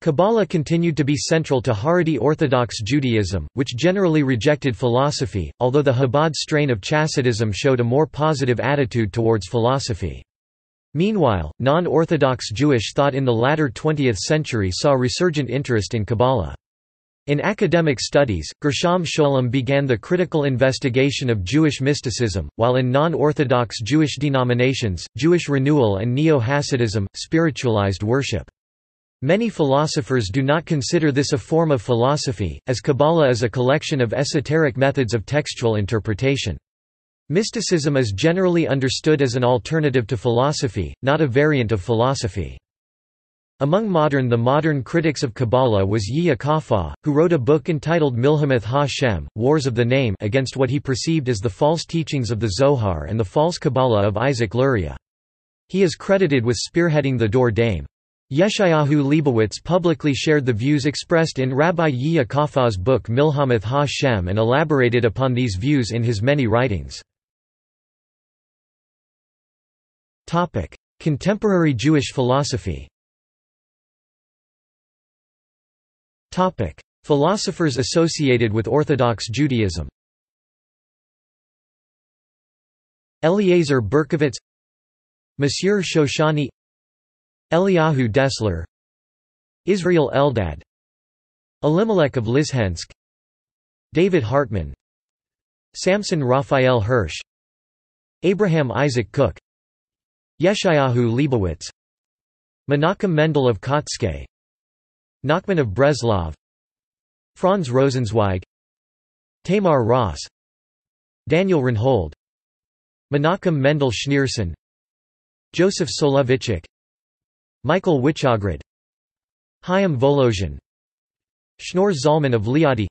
Kabbalah continued to be central to Haredi Orthodox Judaism, which generally rejected philosophy, although the Chabad strain of Chassidism showed a more positive attitude towards philosophy. Meanwhile, non-Orthodox Jewish thought in the latter 20th century saw resurgent interest in Kabbalah. In academic studies, Gershom Scholem began the critical investigation of Jewish mysticism, while in non-Orthodox Jewish denominations, Jewish renewal and Neo-Hasidism, spiritualized worship. Many philosophers do not consider this a form of philosophy, as Kabbalah is a collection of esoteric methods of textual interpretation. Mysticism is generally understood as an alternative to philosophy, not a variant of philosophy. Among the modern critics of Kabbalah was Yehia Kaffa, who wrote a book entitled Milhamath Ha-Shem, Wars of the Name, against what he perceived as the false teachings of the Zohar and the false Kabbalah of Isaac Luria. He is credited with spearheading the Dor Dame. Yeshayahu Leibowitz publicly shared the views expressed in Rabbi Yehia Kaffa's book Milhamath Ha-Shem and elaborated upon these views in his many writings. Contemporary Jewish philosophy. Philosophers associated with Orthodox Judaism. Eliezer Berkovitz, Monsieur Shoshani, Eliyahu Dessler, Israel Eldad, Elimelech of Lizhensk, David Hartman, Samson Raphael Hirsch, Abraham Isaac Cook, Yeshayahu Leibowitz, Menachem Mendel of Kotzke, Nachman of Breslov, Franz Rosenzweig, Tamar Ross, Daniel Reinhold, Menachem Mendel Schneerson, Joseph Soloveitchik, Michael Wichograd, Chaim Volozhin, Schnorr Zalman of Liadi.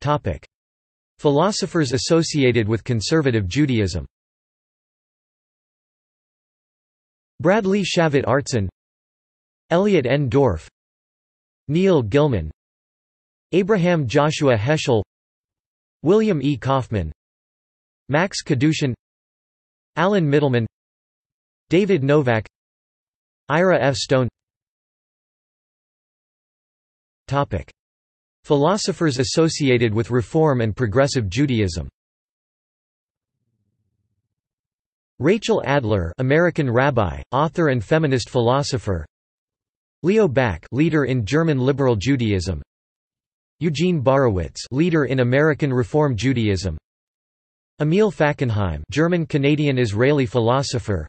Topic: Philosophers associated with conservative Judaism. Bradley Shavit Artson, Elliot N. Dorff, Neil Gilman, Abraham Joshua Heschel, William E. Kaufman, Max Kadushin, Alan Middleman, David Novak, Ira F. Stone. Topic: Philosophers associated with Reform and Progressive Judaism. Rachel Adler, American rabbi, author and feminist philosopher. Leo Back, leader in German liberal Judaism. Eugene Borowitz, leader in American Reform Judaism. Emil Fackenheim, German-Canadian-Israeli philosopher.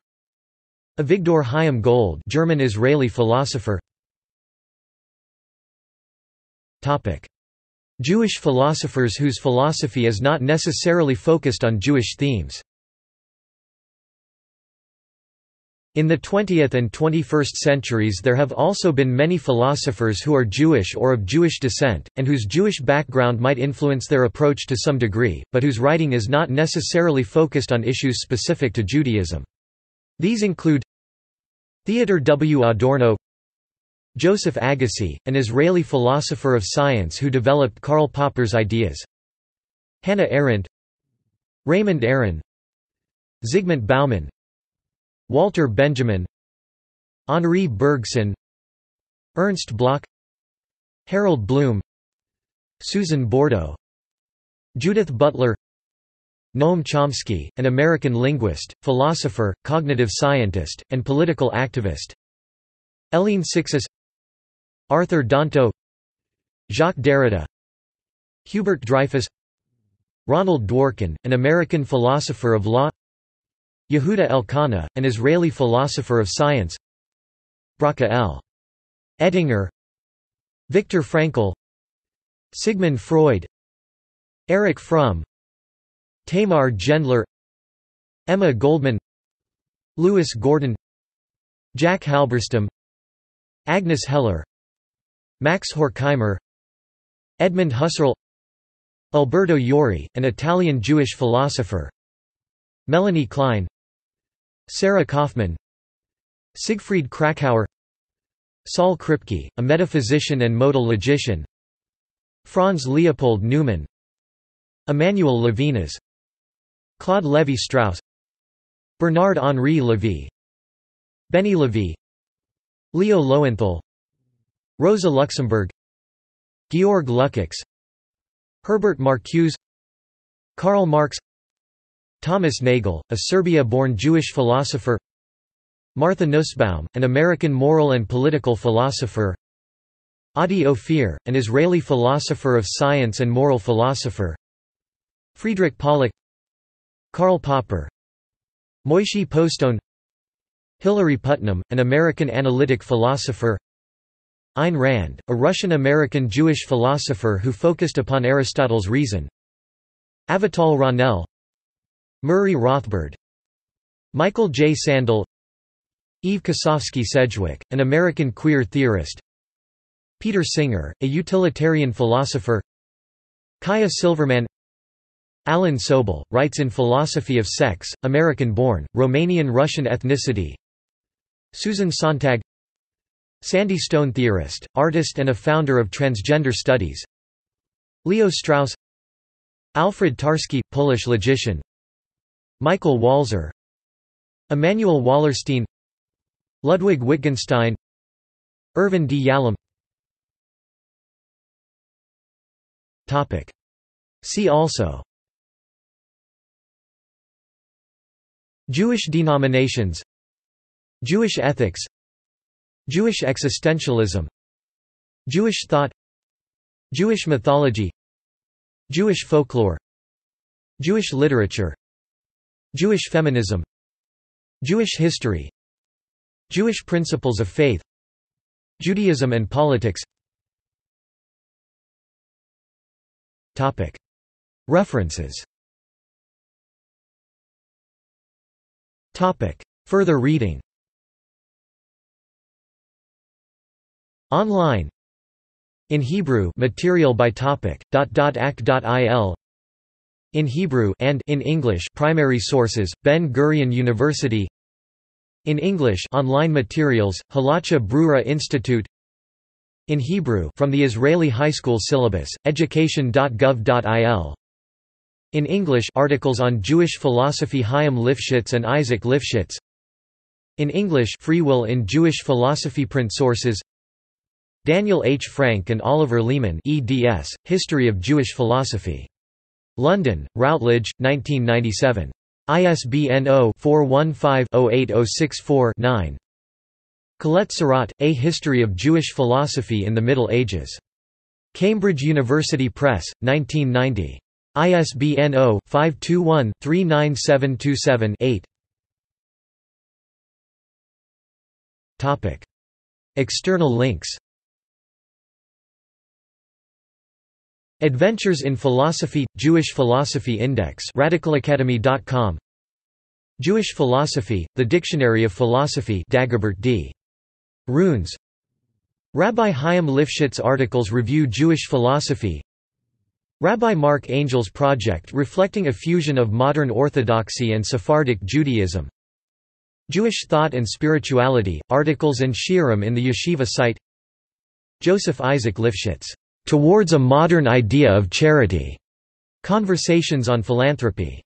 Avigdor Chaim Gold, German-Israeli philosopher. Topic: Jewish philosophers whose philosophy is not necessarily focused on Jewish themes. In the 20th and 21st centuries there have also been many philosophers who are Jewish or of Jewish descent, and whose Jewish background might influence their approach to some degree, but whose writing is not necessarily focused on issues specific to Judaism. These include Theodor W. Adorno, Joseph Agassiz, an Israeli philosopher of science who developed Karl Popper's ideas, Hannah Arendt, Raymond Aron, Zygmunt Bauman, Walter Benjamin, Henri Bergson, Ernst Bloch, Harold Bloom, Susan Bordeaux, Judith Butler, Noam Chomsky, an American linguist, philosopher, cognitive scientist, and political activist. Eline Cixous, Arthur Danto, Jacques Derrida, Hubert Dreyfus, Ronald Dworkin, an American philosopher of law, Yehuda Elkanah, an Israeli philosopher of science, Bracha L. Ettinger, Viktor Frankl, Sigmund Freud, Erich Fromm, Tamar Gendler, Emma Goldman, Lewis Gordon, Jack Halberstam, Agnes Heller, Max Horkheimer, Edmund Husserl, Alberto Iori, an Italian Jewish philosopher, Melanie Klein, Sarah Kaufman, Siegfried Krakauer, Saul Kripke, a metaphysician and modal logician, Franz Leopold Neumann, Emmanuel Levinas, Claude Lévi-Strauss, Bernard-Henri Lévy, Benny Lévy, Leo Lowenthal, Rosa Luxemburg, Georg Lukács, Herbert Marcuse, Karl Marx, Thomas Nagel, a Serbia-born Jewish philosopher, Martha Nussbaum, an American moral and political philosopher, Adi Ophir, an Israeli philosopher of science and moral philosopher, Friedrich Pollock, Karl Popper, Moishe Postone, Hilary Putnam, an American analytic philosopher, Ayn Rand, a Russian-American Jewish philosopher who focused upon Aristotle's reason, Avital Ronell, Murray Rothbard, Michael J. Sandel, Eve Kosofsky Sedgwick, an American queer theorist, Peter Singer, a utilitarian philosopher, Kaya Silverman, Alan Sobel, writes in Philosophy of Sex, American-born, Romanian-Russian ethnicity, Susan Sontag, Sandy Stone theorist, artist and a founder of transgender studies, Leo Strauss, Alfred Tarski, Polish logician, Michael Walzer, Emanuel Wallerstein, Ludwig Wittgenstein, Irvin D. Yalom. See also: Jewish denominations, Jewish ethics, Jewish existentialism, Jewish thought, Jewish mythology, Jewish folklore, Jewish literature, Jewish feminism, Jewish history, Jewish principles of faith, Judaism and politics. References. Further reading. Online. In Hebrew, material by topic. .act.il. In Hebrew and in English, primary sources: Ben Gurion University. In English, online materials: Halacha Brura Institute. In Hebrew, from the Israeli high school syllabus, education.gov.il. In English, articles on Jewish philosophy: Chaim Lifshitz and Isaac Lifshitz. In English, Free Will in Jewish Philosophy. Print sources: Daniel H. Frank and Oliver Lehman, eds. History of Jewish Philosophy. London, Routledge, 1997. ISBN 0-415-08064-9. Colette Surratt, A History of Jewish Philosophy in the Middle Ages. Cambridge University Press, 1990. ISBN 0-521-39727-8. External links. Adventures in Philosophy – Jewish Philosophy Index, radicalacademy.com. Jewish Philosophy – The Dictionary of Philosophy, Dagobert D. Runes. Rabbi Chaim Lifshitz articles review Jewish philosophy. Rabbi Mark Angel's project reflecting a fusion of modern Orthodoxy and Sephardic Judaism. Jewish Thought and Spirituality – Articles and Shiurim in the Yeshiva site. Joseph Isaac Lifshitz, Towards a Modern Idea of Charity. Conversations on Philanthropy.